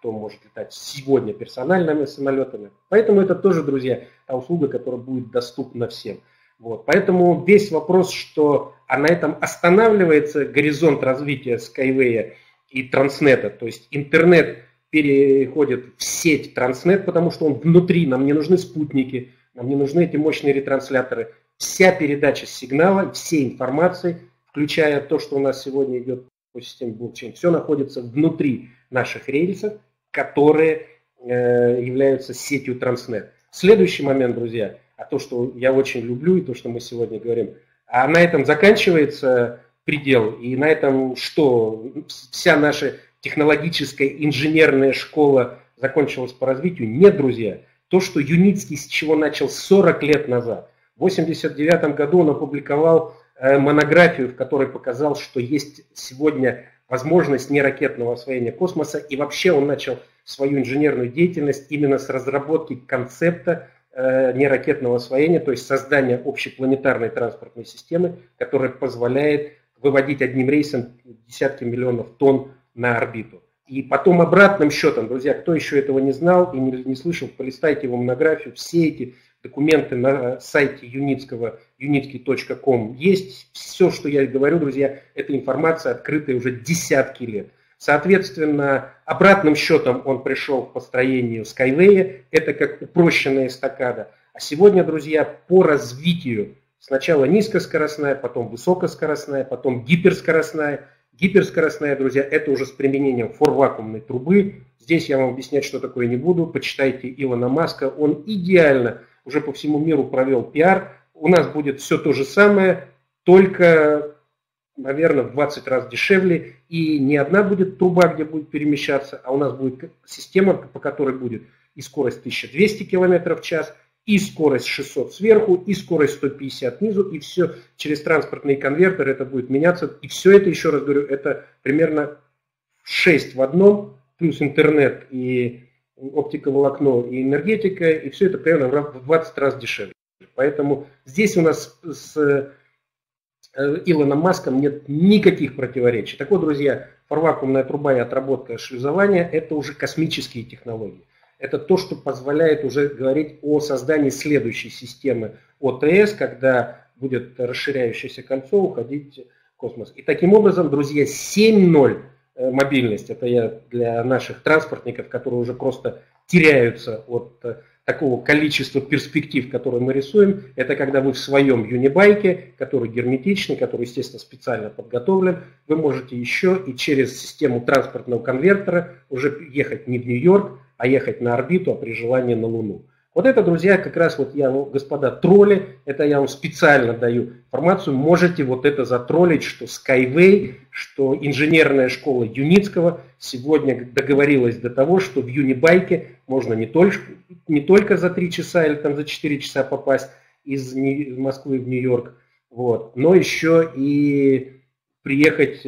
Кто может летать сегодня персональными самолетами. Поэтому это тоже, друзья, та услуга, которая будет доступна всем. Вот. Поэтому весь вопрос, что а на этом останавливается горизонт развития Skyway и Транснета, то есть интернет переходит в сеть Транснет, потому что он внутри, нам не нужны спутники, нам не нужны эти мощные ретрансляторы. Вся передача сигнала, все информации, включая то, что у нас сегодня идет по системе блокчейн, все находится внутри наших рельсов, которые э, являются сетью Транснет. Следующий момент, друзья, а то, что я очень люблю и то, что мы сегодня говорим, а на этом заканчивается предел, и на этом что? Вся наша технологическая инженерная школа закончилась по развитию? Нет, друзья. То, что Юницкий с чего начал сорок лет назад, в восемьдесят девятом году он опубликовал монографию, в которой показал, что есть сегодня возможность неракетного освоения космоса. И вообще он начал свою инженерную деятельность именно с разработки концепта э, неракетного освоения, то есть создания общепланетарной транспортной системы, которая позволяет выводить одним рейсом десятки миллионов тонн на орбиту. И потом обратным счетом, друзья, кто еще этого не знал и не, не слышал, полистайте его монографию, все эти документы на сайте Юницкого, юницкий точка ком есть. Все, что я говорю, друзья, это информация, открытая уже десятки лет. Соответственно, обратным счетом он пришел к построению Skyway, это как упрощенная эстакада. А сегодня, друзья, по развитию сначала низкоскоростная, потом высокоскоростная, потом гиперскоростная. Гиперскоростная, друзья, это уже с применением форвакуумной трубы. Здесь я вам объяснять, что такое, не буду. Почитайте Илона Маска, он идеально уже по всему миру провел пиар. У нас будет все то же самое, только, наверное, в двадцать раз дешевле. И не одна будет труба, где будет перемещаться, а у нас будет система, по которой будет и скорость тысяча двести километров в час, и скорость шестьсот сверху, и скорость сто пятьдесят снизу, и все через транспортные конвертеры это будет меняться. И все это, еще раз говорю, это примерно шесть в одном, плюс интернет и оптиковолокно и энергетика, и все это примерно в двадцать раз дешевле. Поэтому здесь у нас с Илоном Маском нет никаких противоречий. Так вот, друзья, форвакуумная труба и отработка шлюзования – это уже космические технологии. Это то, что позволяет уже говорить о создании следующей системы ОТС, когда будет расширяющееся кольцо уходить в космос. И таким образом, друзья, семь ноль мобильность, это я для наших транспортников, которые уже просто теряются от такого количества перспектив, которые мы рисуем, это когда вы в своем юнибайке, который герметичный, который, естественно, специально подготовлен, вы можете еще и через систему транспортного конвертера уже ехать не в Нью-Йорк, а ехать на орбиту, а при желании на Луну. Вот это, друзья, как раз вот я, ну, господа, тролли, это я вам специально даю информацию, можете вот это затроллить, что Skyway, что инженерная школа Юницкого сегодня договорилась до того, что в Юнибайке можно не только, не только за три часа или там за четыре часа попасть из Москвы в Нью-Йорк, вот, но еще и приехать,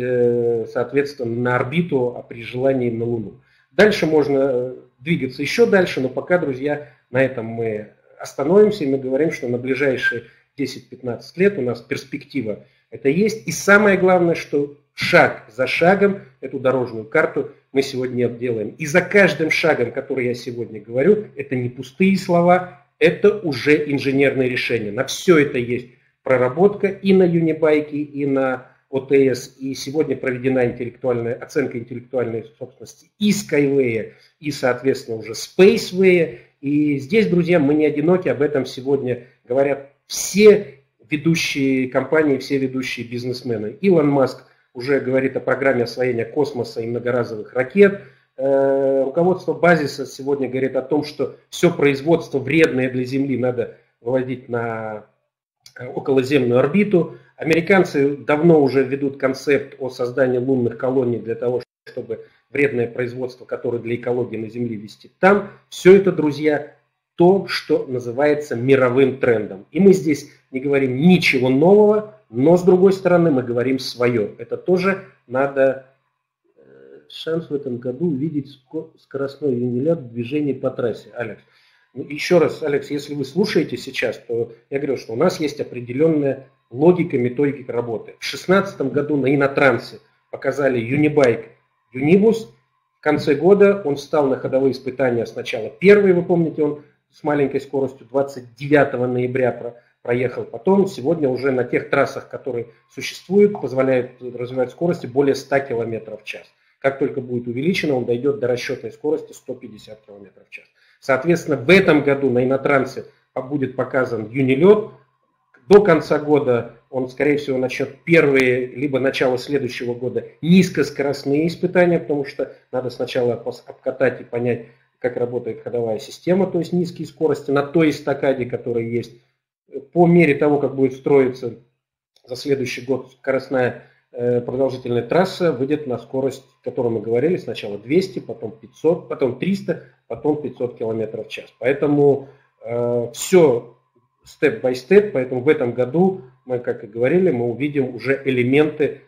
соответственно, на орбиту, а при желании на Луну. Дальше можно двигаться еще дальше, но пока, друзья, на этом мы остановимся, и мы говорим, что на ближайшие десять-пятнадцать лет у нас перспектива это есть. И самое главное, что шаг за шагом эту дорожную карту мы сегодня делаем. И за каждым шагом, который я сегодня говорю, это не пустые слова, это уже инженерные решения. На все это есть проработка и на Юнибайке, и на ОТС, и сегодня проведена интеллектуальная, оценка интеллектуальной собственности и Skyway, и, соответственно, уже Spaceway. И здесь, друзья, мы не одиноки, об этом сегодня говорят все ведущие компании, все ведущие бизнесмены. Илон Маск уже говорит о программе освоения космоса и многоразовых ракет. Руководство базиса сегодня говорит о том, что все производство вредное для Земли надо выводить на околоземную орбиту. Американцы давно уже ведут концепт о создании лунных колоний для того, чтобы вредное производство, которое для экологии на Земле, вести там. Все это, друзья, то, что называется мировым трендом. И мы здесь не говорим ничего нового, но, с другой стороны, мы говорим свое. Это тоже надо шанс в этом году увидеть скоростной Юнилет в движении по трассе. Алекс. Еще раз, Алекс, если вы слушаете сейчас, то я говорю, что у нас есть определенная логика, методика работы. В шестнадцатом году на Иннотрансе показали Юнибайк, Юнибус. В конце года он встал на ходовые испытания сначала первый, вы помните, он с маленькой скоростью двадцать девятого ноября проехал. Потом сегодня уже на тех трассах, которые существуют, позволяют развивать скорости более ста километров в час. Как только будет увеличено, он дойдет до расчетной скорости сто пятьдесят километров в час. Соответственно, в этом году на Иннотрансе будет показан Юнилет. До конца года он, скорее всего, начнет первые, либо начало следующего года, низкоскоростные испытания, потому что надо сначала обкатать и понять, как работает ходовая система, то есть низкие скорости на той эстакаде, которая есть. По мере того, как будет строиться за следующий год скоростная продолжительная трасса, выйдет на скорость, о которой мы говорили, сначала двести, потом пятьсот, потом триста, потом пятьсот километров в час. Поэтому э, все степ-бай-степ, поэтому в этом году мы, как и говорили, мы увидим уже элементы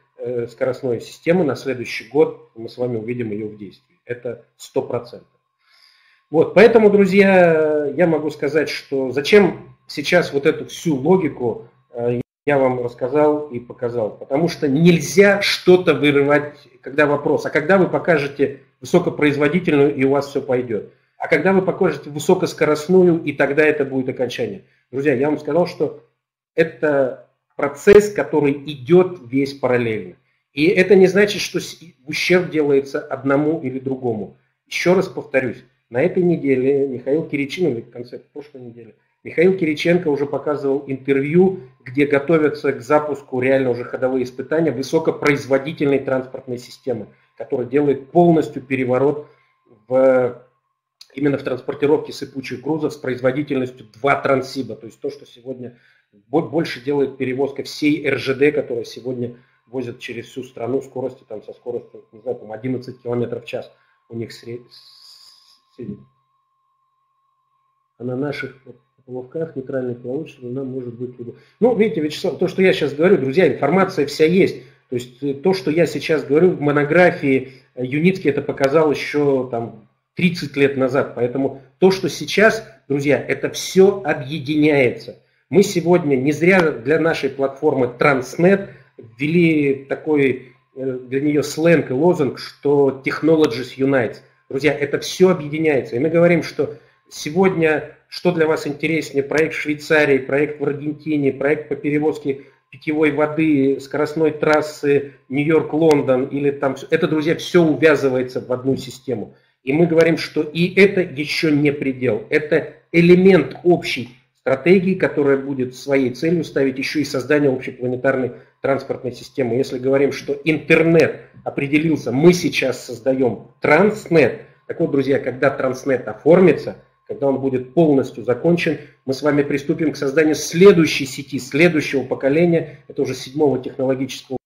скоростной системы на следующий год мы с вами увидим ее в действии. Это сто процентов. Вот, поэтому, друзья, я могу сказать, что зачем сейчас вот эту всю логику я вам рассказал и показал. Потому что нельзя что-то вырывать, когда вопрос, а когда вы покажете высокопроизводительную и у вас все пойдет. А когда вы покажете высокоскоростную, и тогда это будет окончание. Друзья, я вам сказал, что это процесс, который идет весь параллельно. И это не значит, что ущерб делается одному или другому. Еще раз повторюсь, на этой неделе Михаил Кириченко, в конце прошлой недели, Михаил Кириченко уже показывал интервью, где готовятся к запуску реально уже ходовые испытания высокопроизводительной транспортной системы, которая делает полностью переворот в... именно в транспортировке сыпучих грузов с производительностью два трансиба, то есть то, что сегодня больше делает перевозка всей эр жэ дэ, которая сегодня возят через всю страну скорости, там, со скоростью, не знаю, там, одиннадцать километров в час у них средний. А на наших поплавках нейтральной получше, но нам может быть... Ну, видите, Вячеслав, то, что я сейчас говорю, друзья, информация вся есть. То есть то, что я сейчас говорю в монографии, Юницкий это показал еще там тридцать лет назад. Поэтому то, что сейчас, друзья, это все объединяется. Мы сегодня не зря для нашей платформы Transnet ввели такой для нее сленг и лозунг, что Technologies Unites. Друзья, это все объединяется. И мы говорим, что сегодня, что для вас интереснее, проект в Швейцарии, проект в Аргентине, проект по перевозке питьевой воды, скоростной трассы Нью-Йорк-Лондон или там... Это, друзья, все увязывается в одну систему. И мы говорим, что и это еще не предел. Это элемент общей стратегии, которая будет своей целью ставить еще и создание общепланетарной транспортной системы. Если говорим, что интернет определился, мы сейчас создаем Транснет. Так вот, друзья, когда Транснет оформится, когда он будет полностью закончен, мы с вами приступим к созданию следующей сети, следующего поколения, это уже седьмого технологического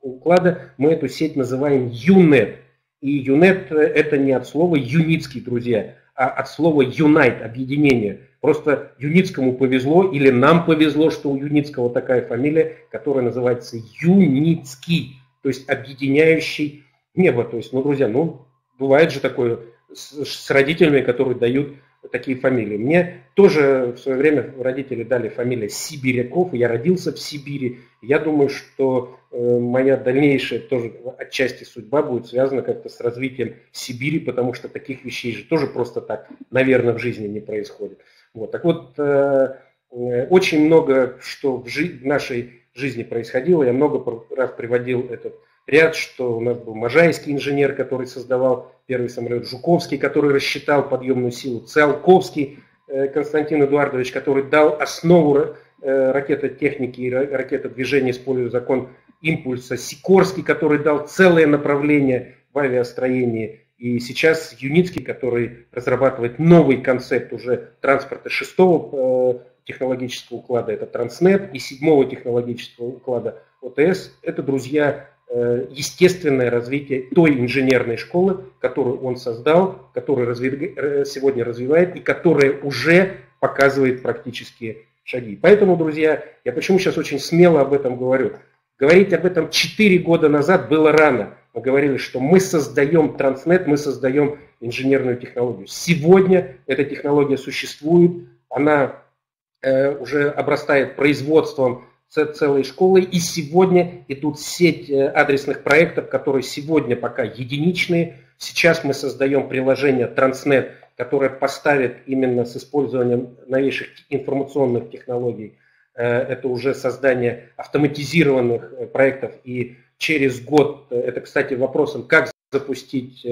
уклада, мы эту сеть называем Юнет. И Юнет это не от слова Юницкий, друзья, а от слова Юнайт, объединение. Просто Юницкому повезло или нам повезло, что у Юницкого такая фамилия, которая называется Юницкий, то есть объединяющий небо. То есть, ну, друзья, ну, бывает же такое с, с родителями, которые дают такие фамилии. Мне тоже в свое время родители дали фамилию Сибиряков, и я родился в Сибири. Я думаю, что моя дальнейшая тоже отчасти судьба будет связана как-то с развитием Сибири, потому что таких вещей же тоже просто так, наверное, в жизни не происходит. Вот. Так вот, э, очень много что в, жи- в нашей жизни происходило. Я много раз приводил этот ряд, что у нас был можайский инженер, который создавал первый самолет, Жуковский, который рассчитал подъемную силу, Циолковский э, Константин Эдуардович, который дал основу э, ракетотехники и ракетодвижения, используя закон импульса, Сикорский, который дал целое направление в авиастроении. И сейчас Юницкий, который разрабатывает новый концепт уже транспорта шестого технологического уклада, это Транснет, и седьмого технологического уклада о тэ эс, это, друзья, естественное развитие той инженерной школы, которую он создал, которую сегодня развивает и которая уже показывает практические шаги. Поэтому, друзья, я почему сейчас очень смело об этом говорю? Говорить об этом четыре года назад было рано. Мы говорили, что мы создаем Транснет, мы создаем инженерную технологию. Сегодня эта технология существует, она э, уже обрастает производством целой школы. И сегодня идут сеть адресных проектов, которые сегодня пока единичные. Сейчас мы создаем приложение Транснет, которое поставит именно с использованием новейших информационных технологий. Э, это уже создание автоматизированных проектов и через год, это, кстати, вопросом, как запустить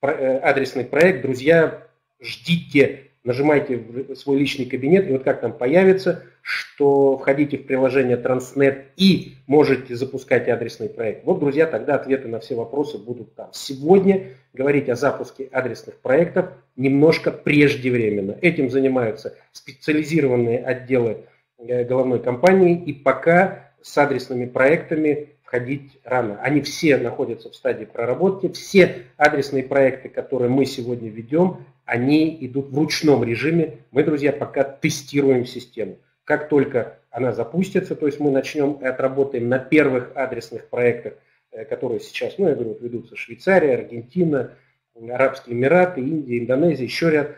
адресный проект, друзья, ждите, нажимайте в свой личный кабинет, и вот как там появится, что входите в приложение Транснет и можете запускать адресный проект. Вот, друзья, тогда ответы на все вопросы будут там. Сегодня говорить о запуске адресных проектов немножко преждевременно. Этим занимаются специализированные отделы головной компании, и пока с адресными проектами ходить рано. Они все находятся в стадии проработки. Все адресные проекты, которые мы сегодня ведем, они идут в ручном режиме. Мы, друзья, пока тестируем систему. Как только она запустится, то есть мы начнем и отработаем на первых адресных проектах, которые сейчас, ну я говорю, ведутся Швейцария, Аргентина, Арабские Эмираты, Индия, Индонезия, еще ряд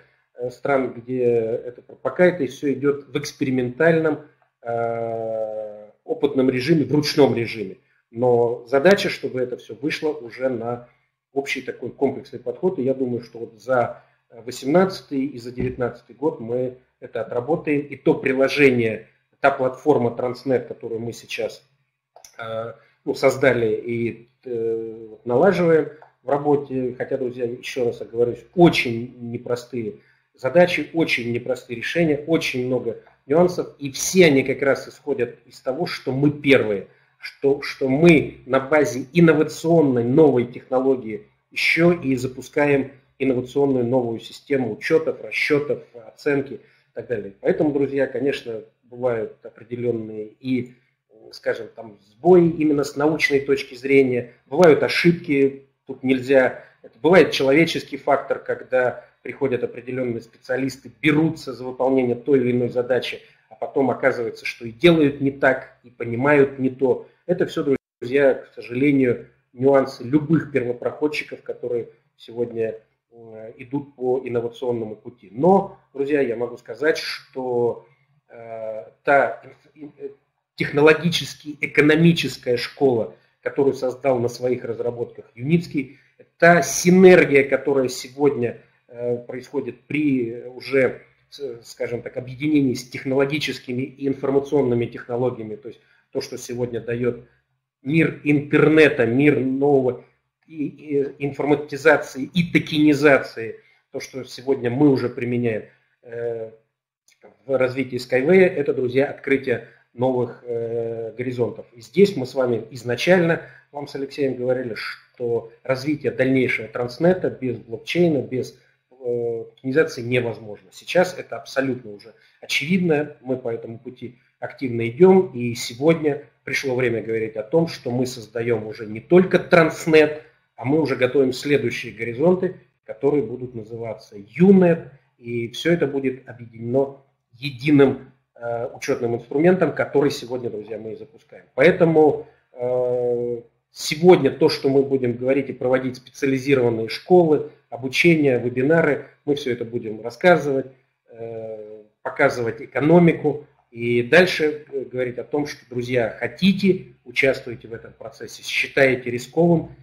стран, где это пока это все идет в экспериментальном э, опытном режиме, в ручном режиме. Но задача, чтобы это все вышло уже на общий такой комплексный подход. И я думаю, что вот за две тысячи восемнадцатый и за две тысячи девятнадцатый год мы это отработаем. И то приложение, та платформа Transnet, которую мы сейчас э, ну, создали и э, налаживаем в работе, хотя, друзья, еще раз оговорюсь, очень непростые задачи, очень непростые решения, очень много нюансов, и все они как раз исходят из того, что мы первые, что, что мы на базе инновационной новой технологии еще и запускаем инновационную новую систему учетов, расчетов, оценки и так далее. Поэтому, друзья, конечно, бывают определенные и, скажем, там сбои именно с научной точки зрения, бывают ошибки, тут нельзя, это бывает человеческий фактор, когда приходят определенные специалисты, берутся за выполнение той или иной задачи, а потом оказывается, что и делают не так, и понимают не то. Это все, друзья, к сожалению, нюансы любых первопроходчиков, которые сегодня идут по инновационному пути. Но, друзья, я могу сказать, что э, та технологически экономическая школа, которую создал на своих разработках Юницкий, та синергия, которая сегодня происходит при уже, скажем так, объединении с технологическими и информационными технологиями, то есть то, что сегодня дает мир интернета, мир нового и, и информатизации и токенизации, то, что сегодня мы уже применяем э, в развитии Skyway, это, друзья, открытие новых э, горизонтов. И здесь мы с вами изначально, вам с Алексеем говорили, что развитие дальнейшего Транснета без блокчейна, без токенизации невозможно. Сейчас это абсолютно уже очевидно, мы по этому пути активно идем, и сегодня пришло время говорить о том, что мы создаем уже не только Транснет, а мы уже готовим следующие горизонты, которые будут называться Юнет, и все это будет объединено единым э, учетным инструментом, который сегодня, друзья, мы и запускаем. Поэтому э, сегодня то, что мы будем говорить и проводить специализированные школы, обучение, вебинары, мы все это будем рассказывать, показывать экономику и дальше говорить о том, что, друзья, хотите, участвуйте в этом процессе, считаете рисковым,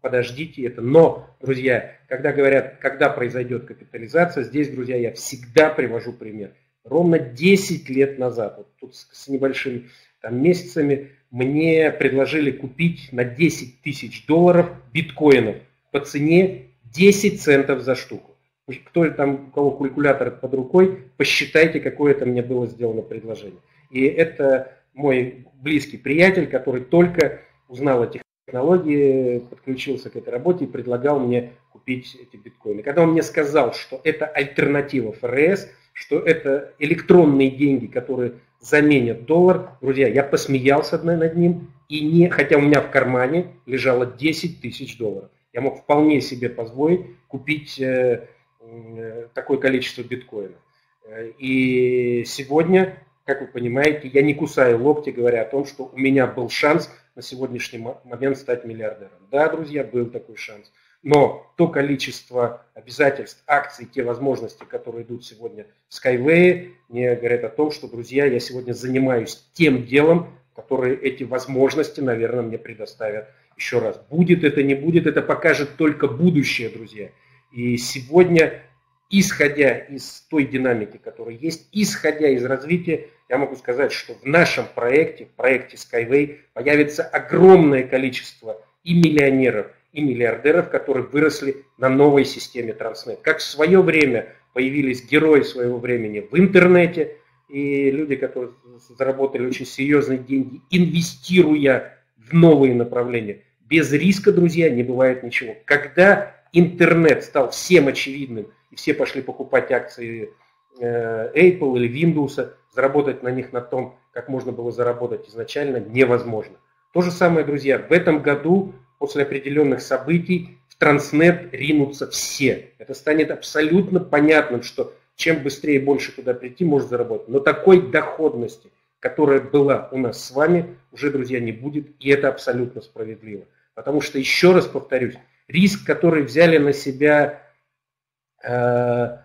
подождите это. Но, друзья, когда говорят, когда произойдет капитализация, здесь, друзья, я всегда привожу пример. Ровно десять лет назад, вот тут с небольшими там, месяцами, мне предложили купить на десять тысяч долларов биткоинов по цене десять центов за штуку. Кто там, у кого калькулятор под рукой, посчитайте, какое это мне было сделано предложение. И это мой близкий приятель, который только узнал о технологии, подключился к этой работе и предлагал мне купить эти биткоины. Когда он мне сказал, что это альтернатива ФРС, что это электронные деньги, которые заменят доллар, друзья, я посмеялся над ним, и не, хотя у меня в кармане лежало десять тысяч долларов. Я мог вполне себе позволить купить э, э, такое количество биткоинов. И сегодня, как вы понимаете, я не кусаю локти, говоря о том, что у меня был шанс на сегодняшний момент стать миллиардером. Да, друзья, был такой шанс. Но то количество обязательств, акций, те возможности, которые идут сегодня в Skyway, мне говорят о том, что, друзья, я сегодня занимаюсь тем делом, которые эти возможности, наверное, мне предоставят. Еще раз, будет это, не будет, это покажет только будущее, друзья. И сегодня, исходя из той динамики, которая есть, исходя из развития, я могу сказать, что в нашем проекте, в проекте Skyway, появится огромное количество и миллионеров, и миллиардеров, которые выросли на новой системе Transnet. Как в свое время появились герои своего времени в интернете, и люди, которые заработали очень серьезные деньги, инвестируя в новые направления. Без риска, друзья, не бывает ничего. Когда интернет стал всем очевидным, и все пошли покупать акции Apple или Windows, заработать на них на том, как можно было заработать изначально, невозможно. То же самое, друзья, в этом году после определенных событий в Транснет ринутся все. Это станет абсолютно понятным, что чем быстрее и больше туда прийти, может заработать. Но такой доходности, которая была у нас с вами, уже, друзья, не будет, и это абсолютно справедливо. Потому что, еще раз повторюсь, риск, который взяли на себя э,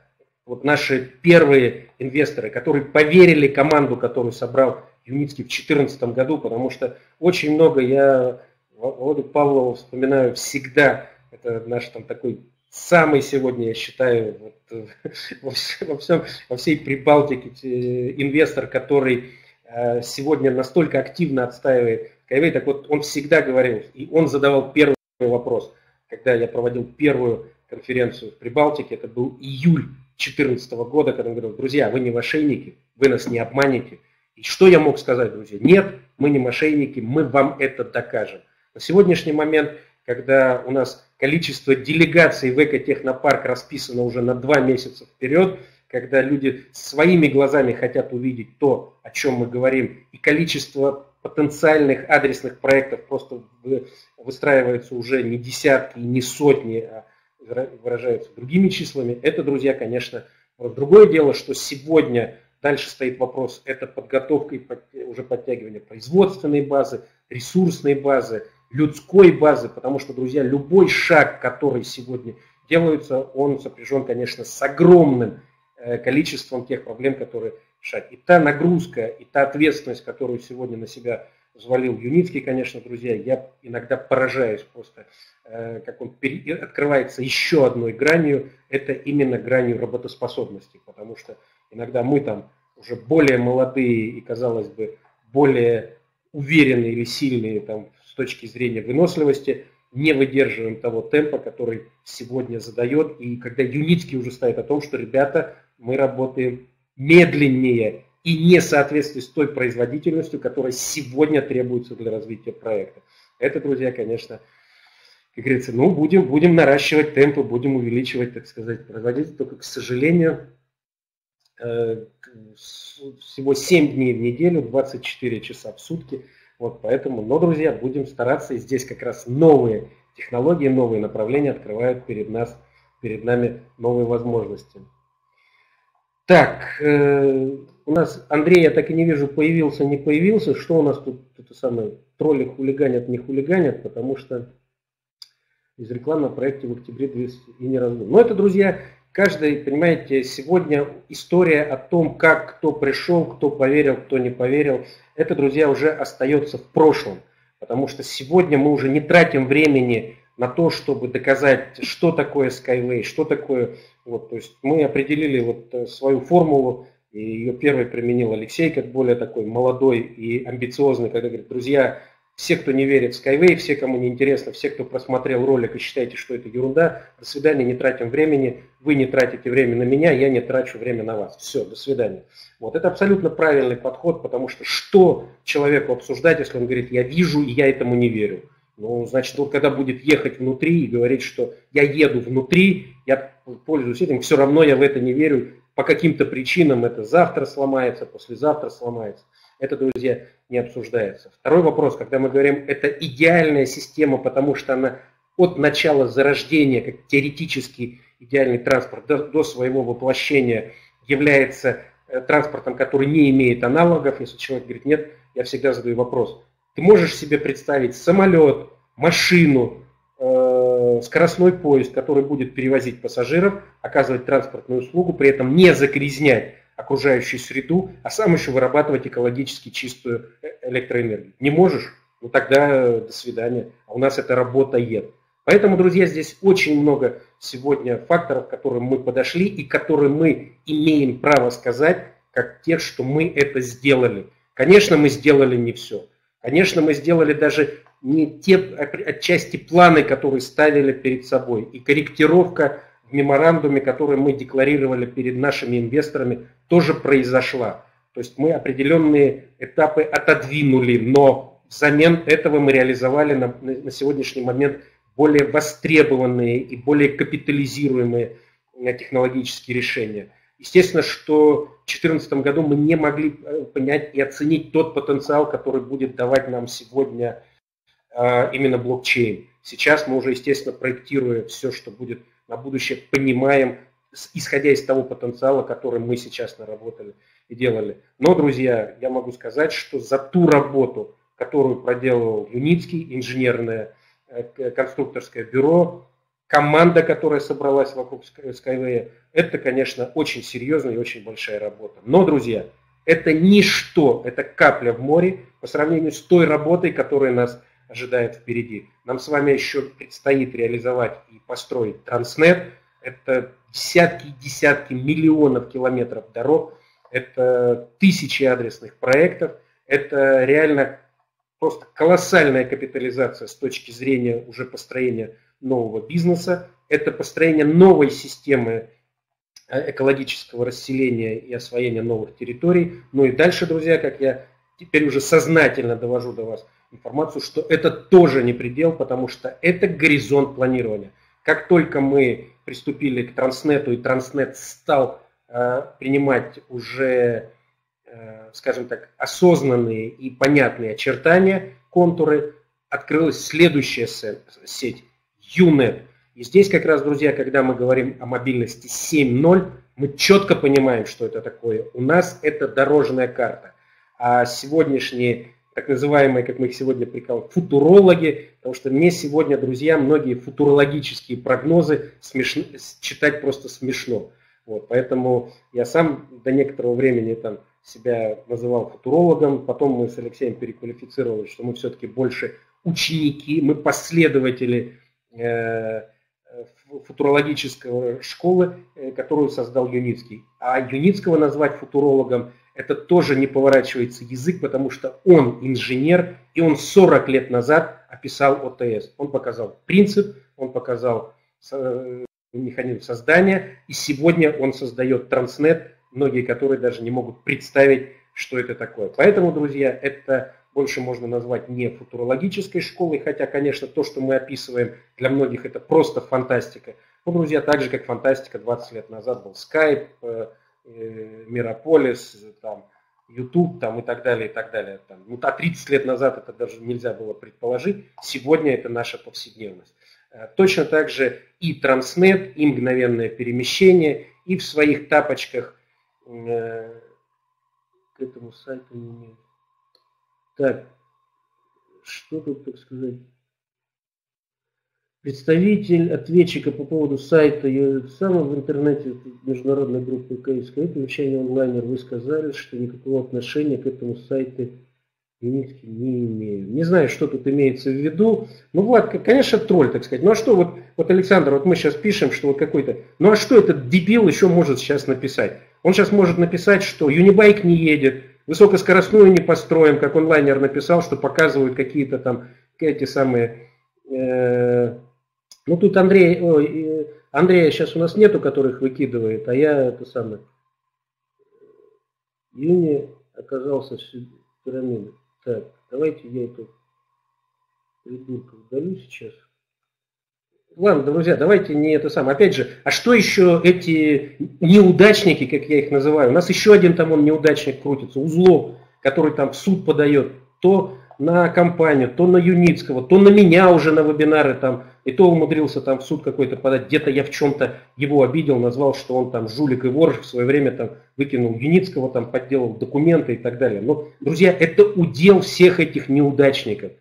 вот наши первые инвесторы, которые поверили команду, которую собрал Юницкий в две тысячи четырнадцатом году, потому что очень много, я Володю Павлову вспоминаю всегда, это наш там такой самый сегодня, я считаю, вот, во, всем, во, всем, во всей Прибалтике инвестор, который э, сегодня настолько активно отстаивает SkyWay, так вот он всегда говорил, и он задавал первый вопрос, когда я проводил первую конференцию в Прибалтике, это был июль две тысячи четырнадцатого года, когда он говорил: друзья, вы не мошенники, вы нас не обманете. И что я мог сказать, друзья? Нет, мы не мошенники, мы вам это докажем. На сегодняшний момент, когда у нас количество делегаций в экотехнопарк расписано уже на два месяца вперед, когда люди своими глазами хотят увидеть то, о чем мы говорим, и количество потенциальных адресных проектов просто выстраивается уже не десятки, не сотни, а выражаются другими числами, это, друзья, конечно, другое дело, что сегодня дальше стоит вопрос, это подготовка и уже подтягивание производственной базы, ресурсной базы, людской базы, потому что, друзья, любой шаг, который сегодня делается, он сопряжен, конечно, с огромным количеством тех проблем, которые решать. И та нагрузка, и та ответственность, которую сегодня на себя взвалил Юницкий, конечно, друзья, я иногда поражаюсь просто, как он открывается еще одной гранью, это именно гранью работоспособности, потому что иногда мы там уже более молодые и, казалось бы, более уверенные или сильные там с точки зрения выносливости, не выдерживаем того темпа, который сегодня задает. И когда Юницкий уже ставит о том, что, ребята, мы работаем медленнее и не в соответствии с той производительностью, которая сегодня требуется для развития проекта. Это, друзья, конечно, как говорится, ну, будем, будем наращивать темпы, будем увеличивать, так сказать, производительность. Только, к сожалению, всего семь дней в неделю, двадцать четыре часа в сутки. Вот поэтому, но, друзья, будем стараться. И здесь как раз новые технологии, новые направления открывают перед нас, перед нами новые возможности. Так, э, у нас Андрей, я так и не вижу, появился, не появился. Что у нас тут, это самое, тролли хулиганят, не хулиганят, потому что из рекламы на проекте в октябре двадцать и не раздумывал. Но это, друзья, каждый, понимаете, сегодня история о том, как кто пришел, кто поверил, кто не поверил, это, друзья, уже остается в прошлом. Потому что сегодня мы уже не тратим времени на то, чтобы доказать, что такое SkyWay, что такое... Вот, то есть мы определили вот свою формулу, и ее первой применил Алексей, как более такой молодой и амбициозный, когда говорит: друзья, все, кто не верит в SkyWay, все, кому не интересно, все, кто просмотрел ролик и считаете, что это ерунда, до свидания, не тратим времени, вы не тратите время на меня, я не трачу время на вас. Все, до свидания. Вот, это абсолютно правильный подход, потому что что человеку обсуждать, если он говорит: я вижу и я этому не верю? Ну, значит, он когда будет ехать внутри и говорить, что я еду внутри, я пользуюсь этим, все равно я в это не верю, по каким-то причинам это завтра сломается, послезавтра сломается. Это, друзья, не обсуждается. Второй вопрос, когда мы говорим, это идеальная система, потому что она от начала зарождения, как теоретически идеальный транспорт, до, до своего воплощения является транспортом, который не имеет аналогов. Если человек говорит нет, я всегда задаю вопрос: ты можешь себе представить самолет, машину, э, скоростной поезд, который будет перевозить пассажиров, оказывать транспортную услугу, при этом не загрязнять окружающую среду, а сам еще вырабатывать экологически чистую электроэнергию? Не можешь? Ну тогда до свидания. А у нас это работает. Поэтому, друзья, здесь очень много сегодня факторов, к которым мы подошли и которые мы имеем право сказать, как тех, что мы это сделали. Конечно, мы сделали не все. Конечно, мы сделали даже не те отчасти планы, которые ставили перед собой. И корректировка в меморандуме, который мы декларировали перед нашими инвесторами, тоже произошла. То есть мы определенные этапы отодвинули, но взамен этого мы реализовали на, на сегодняшний момент более востребованные и более капитализируемые технологические решения. Естественно, что в две тысячи четырнадцатом году мы не могли понять и оценить тот потенциал, который будет давать нам сегодня э, именно блокчейн. Сейчас мы уже, естественно, проектируя все, что будет на будущее, понимаем исходя из того потенциала, который мы сейчас наработали и делали. Но, друзья, я могу сказать, что за ту работу, которую проделал Юницкий, инженерное конструкторское бюро, команда, которая собралась вокруг Skyway, это, конечно, очень серьезная и очень большая работа. Но, друзья, это ничто, это капля в море по сравнению с той работой, которая нас ожидает впереди. Нам с вами еще предстоит реализовать и построить Transnet. Это десятки и десятки миллионов километров дорог, это тысячи адресных проектов, это реально просто колоссальная капитализация с точки зрения уже построения нового бизнеса, это построение новой системы экологического расселения и освоения новых территорий. Ну и дальше, друзья, как я теперь уже сознательно довожу до вас информацию, что это тоже не предел, потому что это горизонт планирования. Как только мы приступили к Транснету, и Транснет стал э, принимать уже, э, скажем так, осознанные и понятные очертания, контуры, открылась следующая сеть – Юнет. И здесь как раз, друзья, когда мы говорим о мобильности семь ноль, мы четко понимаем, что это такое. У нас это дорожная карта. А сегодняшние так называемые, как мы их сегодня прикалываем, футурологи, потому что мне сегодня, друзья, многие футурологические прогнозы смешно, читать просто смешно. Вот, поэтому я сам до некоторого времени там себя называл футурологом, потом мы с Алексеем переквалифицировали, что мы все-таки больше ученики, мы последователи э, футурологической школы, э, которую создал Юницкий. А Юницкого назвать футурологом — это тоже не поворачивается язык, потому что он инженер, и он сорок лет назад описал ОТС. Он показал принцип, он показал механизм создания, и сегодня он создает Транснет, многие которые даже не могут представить, что это такое. Поэтому, друзья, это больше можно назвать не футурологической школой, хотя, конечно, то, что мы описываем, для многих это просто фантастика. Ну, друзья, так же, как фантастика двадцать лет назад был Скайп, Мирополис, там, YouTube там, и так далее, и так далее. Там, ну, а тридцать лет назад это даже нельзя было предположить. Сегодня это наша повседневность. Точно так же и Транснет, и мгновенное перемещение, и в своих тапочках э, к этому сайту не имею. Так, что тут, так сказать? Представитель ответчика по поводу сайта самого в интернете международной группы КСК, включение онлайнер, вы сказали, что никакого отношения к этому сайту Юницкий не имею. Не знаю, что тут имеется в виду. Ну, Влад, конечно, тролль, так сказать. Ну, а что, вот, вот Александр, вот мы сейчас пишем, что вот какой-то... Ну, а что этот дебил еще может сейчас написать? Он сейчас может написать, что Юнибайк не едет, высокоскоростную не построим, как онлайнер написал, что показывают какие-то там эти самые... Э Ну тут Андрей, ой, Андрея сейчас у нас нету, которых выкидывает, а я это самое. Юни оказался в пирамиде. Так, давайте я эту придурку удалю сейчас. Ладно, друзья, давайте не это самое. Опять же, а что еще эти неудачники, как я их называю? У нас еще один там он неудачник крутится, Узлов, который там в суд подает то на компанию, то на Юницкого, то на меня уже на вебинары там. И то умудрился там в суд какой-то подать, где-то я в чем-то его обидел, назвал, что он там жулик и вор, в свое время там выкинул Юницкого, там подделал документы и так далее. Но, друзья, это удел всех этих неудачников.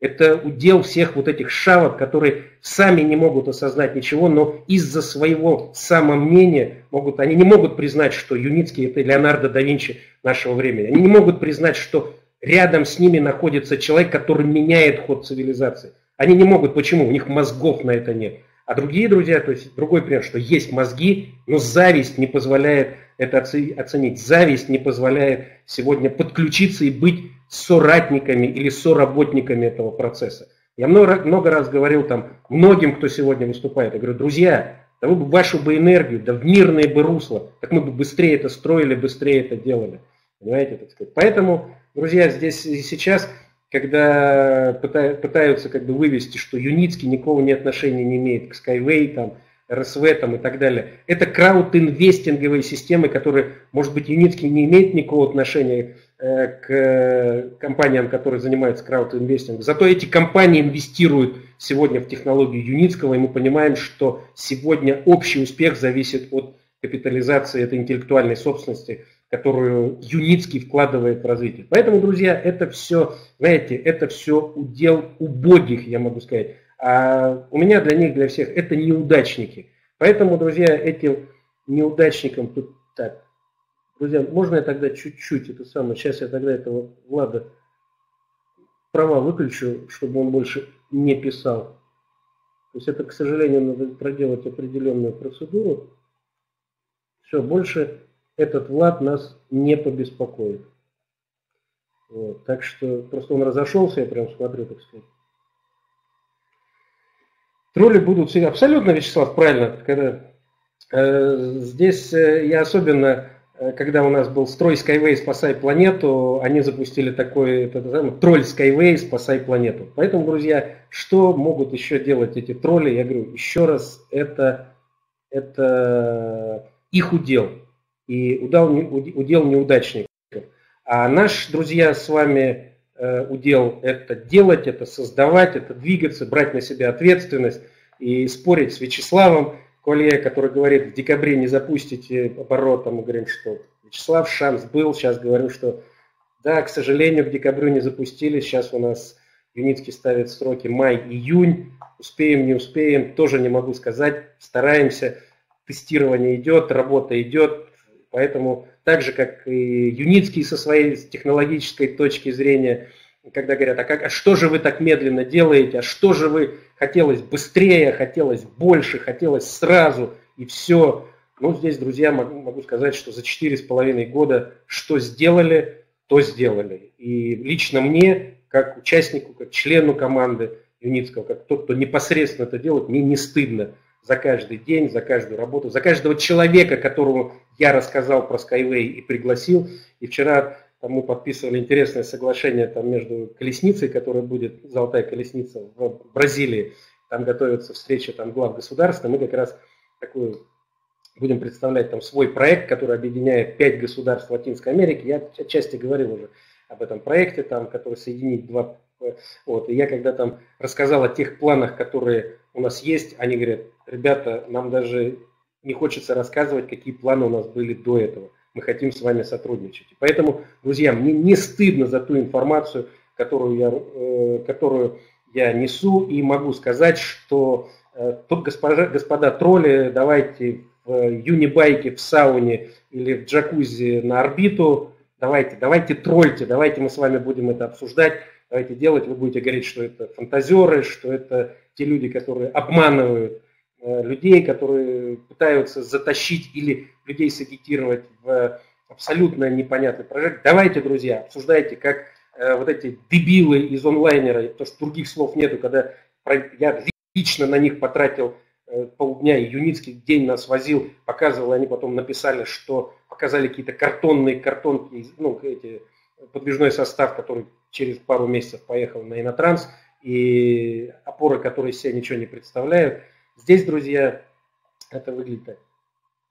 Это удел всех вот этих шавок, которые сами не могут осознать ничего, но из-за своего самомнения могут, они не могут признать, что Юницкий – это Леонардо да Винчи нашего времени. Они не могут признать, что рядом с ними находится человек, который меняет ход цивилизации. Они не могут. Почему? У них мозгов на это нет. А другие друзья, то есть другой пример, что есть мозги, но зависть не позволяет это оценить. Зависть не позволяет сегодня подключиться и быть соратниками или соработниками этого процесса. Я много, много раз говорил там многим, кто сегодня выступает, я говорю, друзья, да вы бы вашу бы энергию, да в мирные бы русла, так мы бы быстрее это строили, быстрее это делали. Понимаете, так сказать. Поэтому, друзья, здесь и сейчас... Когда пытаются как бы вывести, что Юницкий никакого ни отношения не имеет к Skyway, там, эр эс вэ там, и так далее. Это крауд-инвестинговые системы, которые, может быть, Юницкий не имеет никакого отношения к компаниям, которые занимаются краудинвестингом. Зато эти компании инвестируют сегодня в технологию Юницкого, и мы понимаем, что сегодня общий успех зависит от капитализации этой интеллектуальной собственности, которую Юницкий вкладывает в развитие. Поэтому, друзья, это все, знаете, это все удел убогих, я могу сказать. А у меня для них, для всех, это неудачники. Поэтому, друзья, этим неудачникам тут так. Друзья, можно я тогда чуть-чуть это самое, сейчас я тогда этого Влада права выключу, чтобы он больше не писал. То есть это, к сожалению, надо проделать определенную процедуру. Все, больше этот Влад нас не побеспокоит. Вот, так что просто он разошелся, я прям смотрю, так сказать. Тролли будут всегда. Абсолютно, Вячеслав, правильно. Когда, э, здесь э, я особенно... Когда у нас был строй Skyway «Спасай планету», они запустили такой этот, там, тролль Skyway «Спасай планету». Поэтому, друзья, что могут еще делать эти тролли? Я говорю, еще раз, это, это их удел. И удел, удел неудачников. А наш, друзья, с вами удел – это делать, это создавать, это двигаться, брать на себя ответственность и спорить с Вячеславом. Коллега, который говорит, в декабре не запустите оборотом, мы говорим, что Вячеслав, шанс был, сейчас говорю, что да, к сожалению, к декабрю не запустили, сейчас у нас Юницкий ставит сроки май-июнь, успеем, не успеем, тоже не могу сказать, стараемся, тестирование идет, работа идет, поэтому так же, как и Юницкий со своей технологической точки зрения, когда говорят, а, как, а что же вы так медленно делаете, а что же вы, хотелось быстрее, хотелось больше, хотелось сразу, и все. Ну, здесь, друзья, могу, могу сказать, что за четыре с половиной года что сделали, то сделали. И лично мне, как участнику, как члену команды Юницкого, как тот, кто непосредственно это делает, мне не стыдно за каждый день, за каждую работу, за каждого человека, которому я рассказал про Skyway и пригласил. И вчера... Там мы подписывали интересное соглашение там, между колесницей, которая будет, золотая колесница в Бразилии. Там готовится встреча там, глав государств. И мы как раз такую, будем представлять там, свой проект, который объединяет пять государств Латинской Америки. Я отчасти говорил уже об этом проекте, там, который соединит два... Вот. И я когда там рассказал о тех планах, которые у нас есть, они говорят, ребята, нам даже не хочется рассказывать, какие планы у нас были до этого. Мы хотим с вами сотрудничать. Поэтому, друзья, мне не стыдно за ту информацию, которую я, э, которую я несу. И могу сказать, что э, тут, госпожа, господа тролли, давайте в юнибайке, в сауне или в джакузи на орбиту. Давайте, давайте трольте, давайте мы с вами будем это обсуждать, давайте делать. Вы будете говорить, что это фантазеры, что это те люди, которые обманывают людей, которые пытаются затащить или людей сагитировать в абсолютно непонятный проект. Давайте, друзья, обсуждайте, как э, вот эти дебилы из онлайнера, потому что других слов нету, когда я лично на них потратил э, полдня, и Юницкий день нас возил, показывал, и они потом написали, что показали какие-то картонные картонки, ну, эти, подвижной состав, который через пару месяцев поехал на Иннотранс, и опоры, которые себе ничего не представляют. Здесь, друзья, это выглядит так.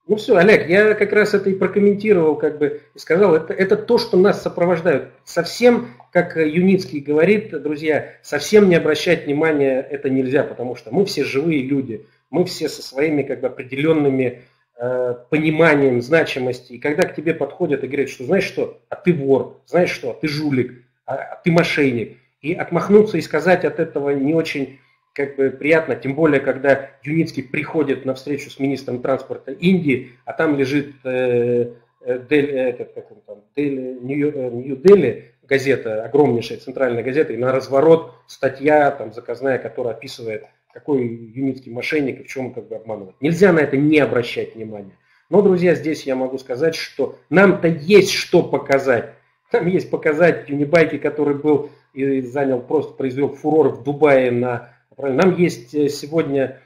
Ну все, Олег, я как раз это и прокомментировал, как бы и сказал, это, это то, что нас сопровождает. Совсем, как Юницкий говорит, друзья, совсем не обращать внимания это нельзя, потому что мы все живые люди, мы все со своими как бы определенными э, пониманием значимости. И когда к тебе подходят и говорят, что знаешь что, а ты вор, знаешь что, а ты жулик, а, а ты мошенник. И отмахнуться и сказать от этого не очень... как бы приятно, тем более, когда Юницкий приходит на встречу с министром транспорта Индии, а там лежит э, э, Дель, э, как он там, Дель, Нью, э, Нью-Дели, газета, огромнейшая центральная газета, и на разворот статья там, заказная, которая описывает, какой Юницкий мошенник и в чем как бы обманывает. Нельзя на это не обращать внимания. Но, друзья, здесь я могу сказать, что нам-то есть что показать. Там есть показать Юнибайки, который был и занял, просто произвел фурор в Дубае на... Нам есть сегодня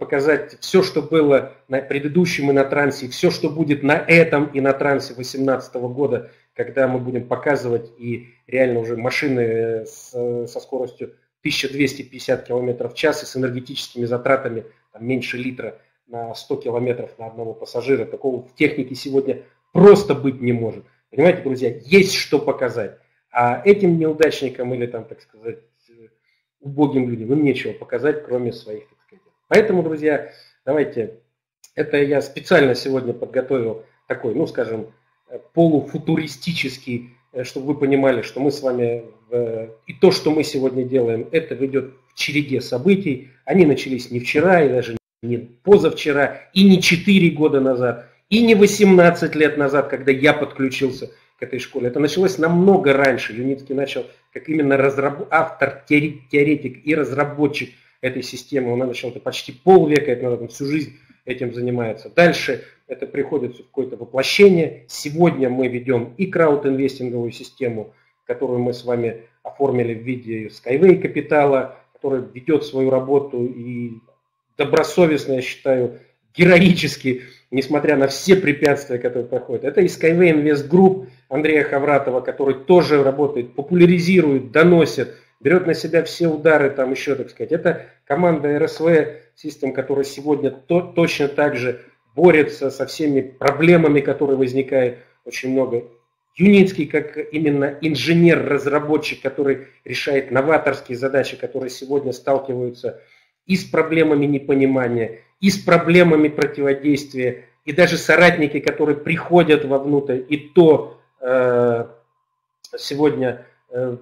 показать все, что было на предыдущем Иннотрансе, все, что будет на этом Иннотрансе две тысячи восемнадцатого года, когда мы будем показывать и реально уже машины с, со скоростью тысяча двести пятьдесят километров в час и с энергетическими затратами там, меньше литра на сто километров на одного пассажира. Такого в технике сегодня просто быть не может. Понимаете, друзья, есть что показать. А этим неудачникам или, там, так сказать, убогим людям им нечего показать, кроме своих, так сказать. Поэтому, друзья, давайте, это я специально сегодня подготовил такой, ну, скажем, полуфутуристический, чтобы вы понимали, что мы с вами, и то, что мы сегодня делаем, это ведет в череде событий. Они начались не вчера, и даже не позавчера, и не четыре года назад, и не восемнадцать лет назад, когда я подключился к этой школе. Это началось намного раньше. Юницкий начал как именно разраб... автор, теоретик и разработчик этой системы. Он начал это почти полвека, это, наверное, всю жизнь этим занимается. Дальше это приходит в какое-то воплощение. Сегодня мы ведем и краудинвестинговую систему, которую мы с вами оформили в виде Skyway капитала, который ведет свою работу и добросовестно, я считаю, героически, несмотря на все препятствия, которые проходят. Это и Skyway Invest Group Андрея Хавратова, который тоже работает, популяризирует, доносит, берет на себя все удары, там еще, так сказать. Это команда эр эс ви System, которая сегодня то, точно так же борется со всеми проблемами, которые возникают, очень много. Юницкий, как именно инженер-разработчик, который решает новаторские задачи, которые сегодня сталкиваются и с проблемами непонимания, и с проблемами противодействия, и даже соратники, которые приходят вовнутрь, и то э, сегодня э,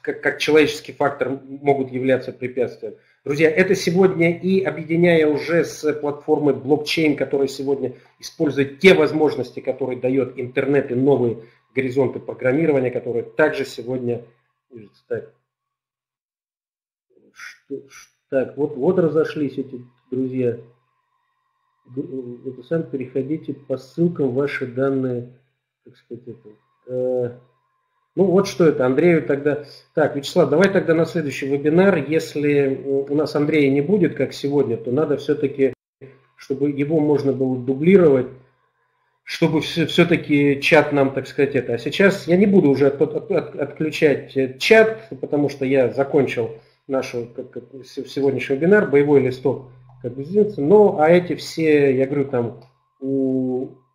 как, как человеческий фактор могут являться препятствием. Друзья, это сегодня и объединяя уже с платформой блокчейн, которая сегодня использует те возможности, которые дает интернет и новые горизонты программирования, которые также сегодня... Что, что? Так, вот, вот разошлись эти друзья. Это сам переходите по ссылкам, ваши данные, так сказать, это. Э, ну вот что это, Андрею тогда. Так, Вячеслав, давай тогда на следующий вебинар. Если у нас Андрея не будет, как сегодня, то надо все-таки, чтобы его можно было дублировать, чтобы все-таки чат нам, так сказать, это. А сейчас я не буду уже от, от, от, отключать чат, потому что я закончил наш сегодняшний вебинар, боевой листок, как бы, ну, а эти все, я говорю, там,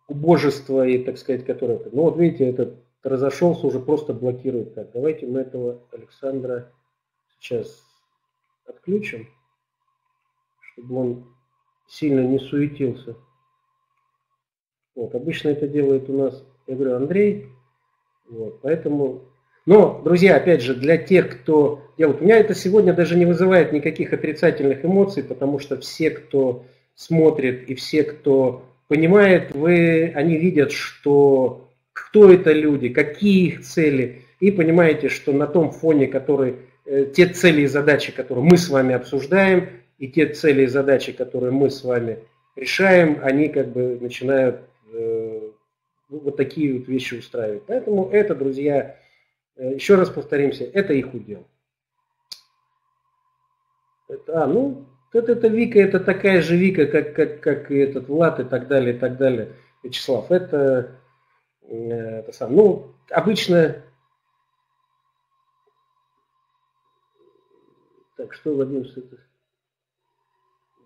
убожество и, так сказать, которые, ну, вот видите, этот разошелся, уже просто блокирует. Так, давайте мы этого Александра сейчас отключим, чтобы он сильно не суетился. Вот, обычно это делает у нас, я говорю, Андрей, вот, поэтому... Но, друзья, опять же, для тех, кто... Я вот, у меня это сегодня даже не вызывает никаких отрицательных эмоций, потому что все, кто смотрит и все, кто понимает, вы, они видят, что кто это люди, какие их цели, и понимаете, что на том фоне, который, те цели и задачи, которые мы с вами обсуждаем, и те цели и задачи, которые мы с вами решаем, они как бы начинают э, вот такие вот вещи устраивать. Поэтому это, друзья... Еще раз повторимся, это их удел. Это, а, ну, это, это Вика, это такая же Вика, как, как, как и этот Влад, и так далее, и так далее. Вячеслав, это, это сам. Ну, обычно. Так, что, Владимир, это?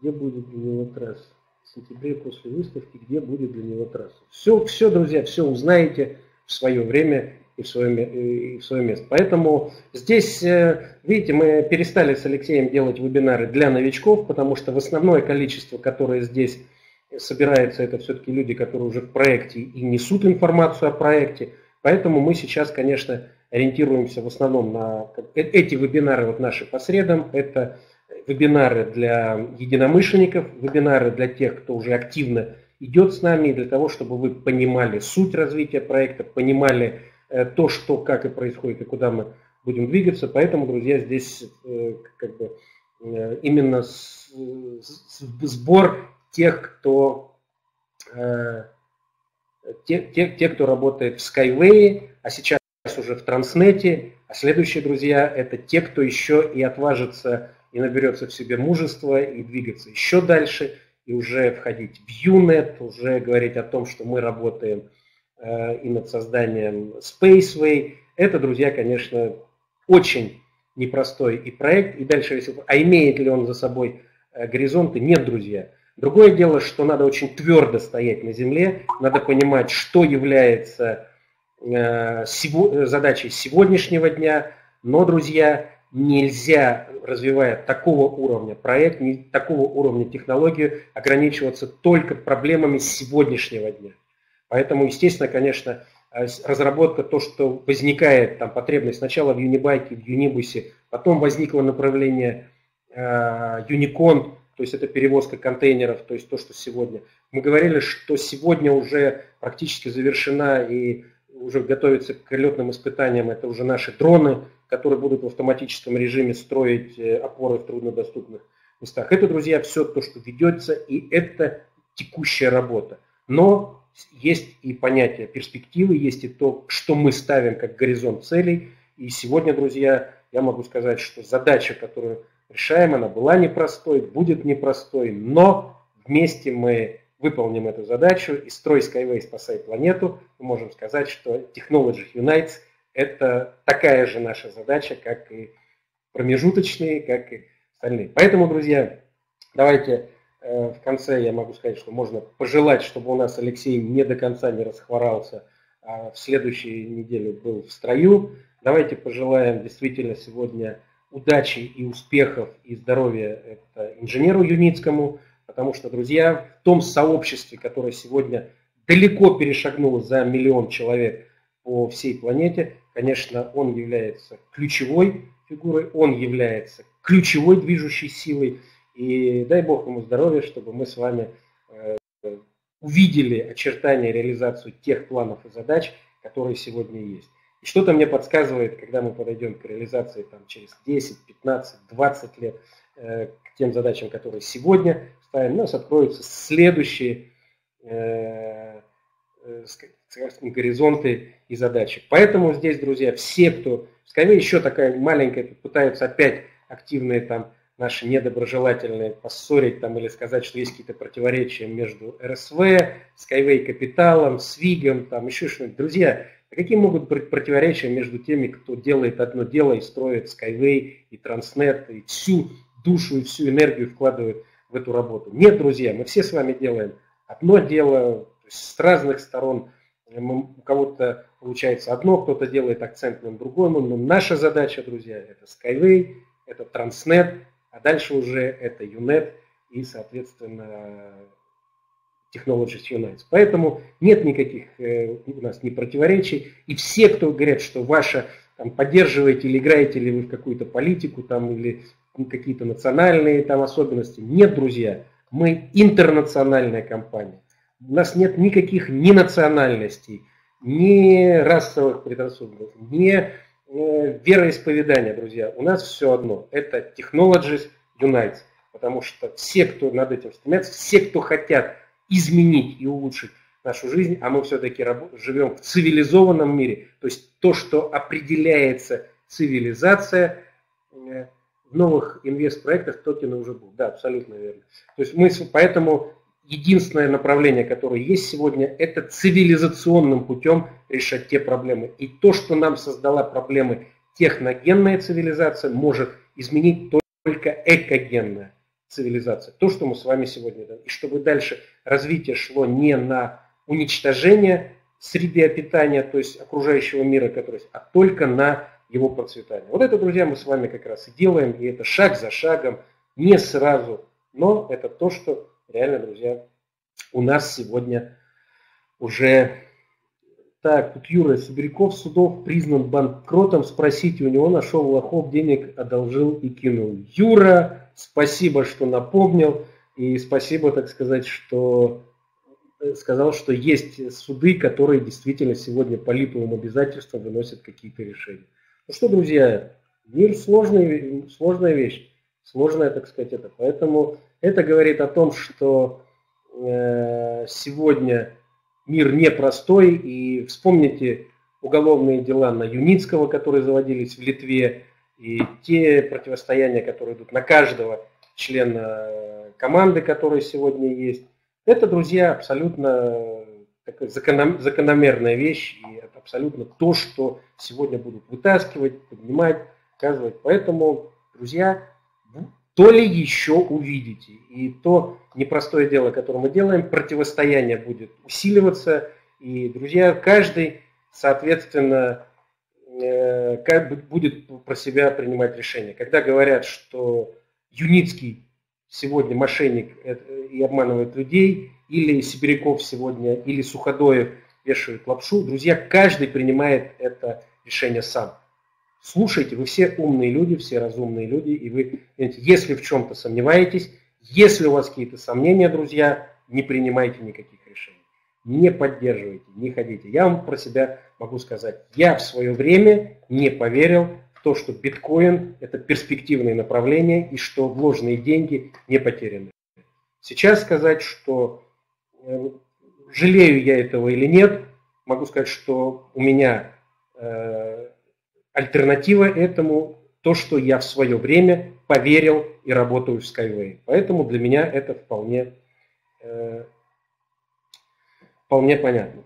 Где будет для него трасса? В сентябре после выставки, где будет для него трасса? Все, все, друзья, все узнаете в свое время. И в, свое, и в свое место. Поэтому здесь, видите, мы перестали с Алексеем делать вебинары для новичков, потому что в основное количество, которое здесь собирается, это все-таки люди, которые уже в проекте и несут информацию о проекте. Поэтому мы сейчас, конечно, ориентируемся в основном на эти вебинары, вот наши по средам. Это вебинары для единомышленников, вебинары для тех, кто уже активно идет с нами, и для того, чтобы вы понимали суть развития проекта, понимали то, что, как и происходит, и куда мы будем двигаться. Поэтому, друзья, здесь как бы именно сбор тех, кто, тех, тех, тех, кто работает в Skyway, а сейчас уже в Транснете, а следующие, друзья, это те, кто еще и отважится, и наберется в себе мужество, и двигаться еще дальше, и уже входить в Юнет, уже говорить о том, что мы работаем и над созданием Spaceway. Это, друзья, конечно, очень непростой и проект. И дальше, если, а имеет ли он за собой горизонты? Нет, друзья. Другое дело, что надо очень твердо стоять на земле, надо понимать, что является задачей сегодняшнего дня, но, друзья, нельзя, развивая такого уровня проект, такого уровня технологию, ограничиваться только проблемами сегодняшнего дня. Поэтому, естественно, конечно, разработка, то, что возникает там потребность сначала в Юнибайке, в Юнибусе, потом возникло направление Юникон, то есть это перевозка контейнеров, то есть то, что сегодня. Мы говорили, что сегодня уже практически завершена и уже готовится к летным испытаниям, это уже наши дроны, которые будут в автоматическом режиме строить опоры в труднодоступных местах. Это, друзья, все то, что ведется, и это текущая работа. Но есть и понятие перспективы, есть и то, что мы ставим как горизонт целей. И сегодня, друзья, я могу сказать, что задача, которую решаем, она была непростой, будет непростой, но вместе мы выполним эту задачу, и строй Skyway, спасай планету. Мы можем сказать, что Technologies Unites – это такая же наша задача, как и промежуточные, как и остальные. Поэтому, друзья, давайте в конце я могу сказать, что можно пожелать, чтобы у нас Алексей не до конца не расхворался, а в следующей неделе был в строю. Давайте пожелаем действительно сегодня удачи и успехов, и здоровья инженеру Юницкому, потому что, друзья, в том сообществе, которое сегодня далеко перешагнуло за миллион человек по всей планете, конечно, он является ключевой фигурой, он является ключевой движущей силой. И дай Бог ему здоровья, чтобы мы с вами увидели очертания, реализацию тех планов и задач, которые сегодня есть. И что-то мне подсказывает, когда мы подойдем к реализации там, через десять, пятнадцать, двадцать лет, к тем задачам, которые сегодня ставим, у нас откроются следующие горизонты и задачи. Поэтому здесь, друзья, все, кто... Скорее еще такая маленькая, пытаются опять активные там... наши недоброжелательные поссорить там, или сказать, что есть какие-то противоречия между эр эс вэ, Skyway Капиталом, Свигом, там еще что-нибудь. Друзья, какие могут быть противоречия между теми, кто делает одно дело и строит Skyway и Transnet, и всю душу и всю энергию вкладывает в эту работу? Нет, друзья, мы все с вами делаем одно дело, с разных сторон. У кого-то получается одно, кто-то делает акцент на другому, но наша задача, друзья, это Skyway, это Transnet, а дальше уже это Юнет и, соответственно, Technologies Unites. Поэтому нет никаких у нас ни противоречий. И все, кто говорят, что ваша, там, поддерживаете или играете ли вы в какую-то политику, там, или какие-то национальные там особенности. Нет, друзья, мы интернациональная компания. У нас нет никаких ни национальностей, ни расовых предрассудков, ни... вероисповедание, друзья, у нас все одно. Это Technologies Unites. Потому что все, кто над этим стремятся, все, кто хотят изменить и улучшить нашу жизнь, а мы все-таки живем в цивилизованном мире, то есть то, что определяется цивилизация, в новых инвестпроектах Токина уже был. Да, абсолютно верно. То есть мы, поэтому единственное направление, которое есть сегодня, это цивилизационным путем решать те проблемы. И то, что нам создала проблемы техногенная цивилизация, может изменить только экогенная цивилизация. То, что мы с вами сегодня делаем. И чтобы дальше развитие шло не на уничтожение среды обитания, то есть окружающего мира, который, а только на его процветание. Вот это, друзья, мы с вами как раз и делаем. И это шаг за шагом, не сразу, но это то, что... Реально, друзья, у нас сегодня уже... Так, тут Юра Сибиряков Судов признан банкротом. Спросите у него, нашел лохов, денег одолжил и кинул. Юра, спасибо, что напомнил. И спасибо, так сказать, что сказал, что есть суды, которые действительно сегодня по липовым обязательствам выносят какие-то решения. Ну что, друзья, мир сложный, сложная вещь. Сложная, так сказать, это. Поэтому... Это говорит о том, что сегодня мир непростой. И вспомните уголовные дела на Юницкого, которые заводились в Литве, и те противостояния, которые идут на каждого члена команды, которые сегодня есть. Это, друзья, абсолютно такая закономерная вещь. И это абсолютно то, что сегодня будут вытаскивать, поднимать, показывать. Поэтому, друзья... То ли еще увидите. И то непростое дело, которое мы делаем, противостояние будет усиливаться. И, друзья, каждый соответственно, как будет про себя принимать решение. Когда говорят, что Юницкий сегодня мошенник и обманывает людей, или Сибиряков сегодня, или Суходоев вешают лапшу, друзья, каждый принимает это решение сам. Слушайте, вы все умные люди, все разумные люди, и вы, если в чем-то сомневаетесь, если у вас какие-то сомнения, друзья, не принимайте никаких решений. Не поддерживайте, не ходите. Я вам про себя могу сказать. Я в свое время не поверил в то, что биткоин – это перспективное направление и что вложенные деньги не потеряны. Сейчас сказать, что жалею я этого или нет, могу сказать, что у меня э, альтернатива этому – то, что я в свое время поверил и работаю в Skyway. Поэтому для меня это вполне э, Вполне понятно.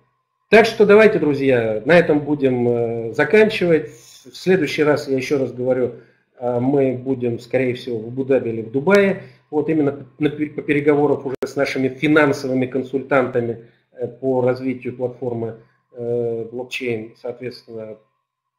Так что давайте, друзья, на этом будем заканчивать. В следующий раз, я еще раз говорю, мы будем, скорее всего, в Абу-Даби или в Дубае. Вот именно по переговорам уже с нашими финансовыми консультантами по развитию платформы блокчейн, соответственно,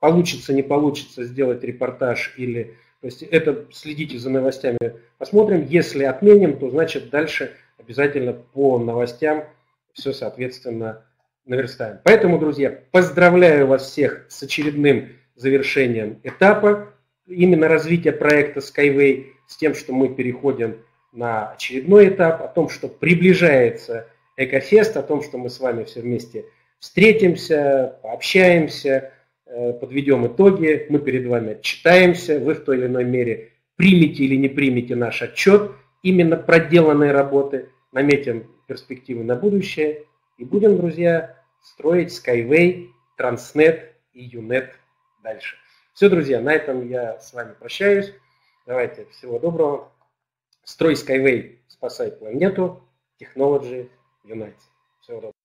получится, не получится сделать репортаж или... То есть это следите за новостями, посмотрим. Если отменим, то значит дальше обязательно по новостям все, соответственно, наверстаем. Поэтому, друзья, поздравляю вас всех с очередным завершением этапа именно развития проекта Skyway, с тем, что мы переходим на очередной этап, о том, что приближается Экофест, о том, что мы с вами все вместе встретимся, пообщаемся, подведем итоги, мы перед вами отчитаемся, вы в той или иной мере примете или не примете наш отчет именно проделанной работы, наметим перспективы на будущее и будем, друзья, строить Skyway, Transnet и Юнет дальше. Все, друзья, на этом я с вами прощаюсь. Давайте, всего доброго. Строй Skyway, спасай планету. Technologies Unites. Всего доброго.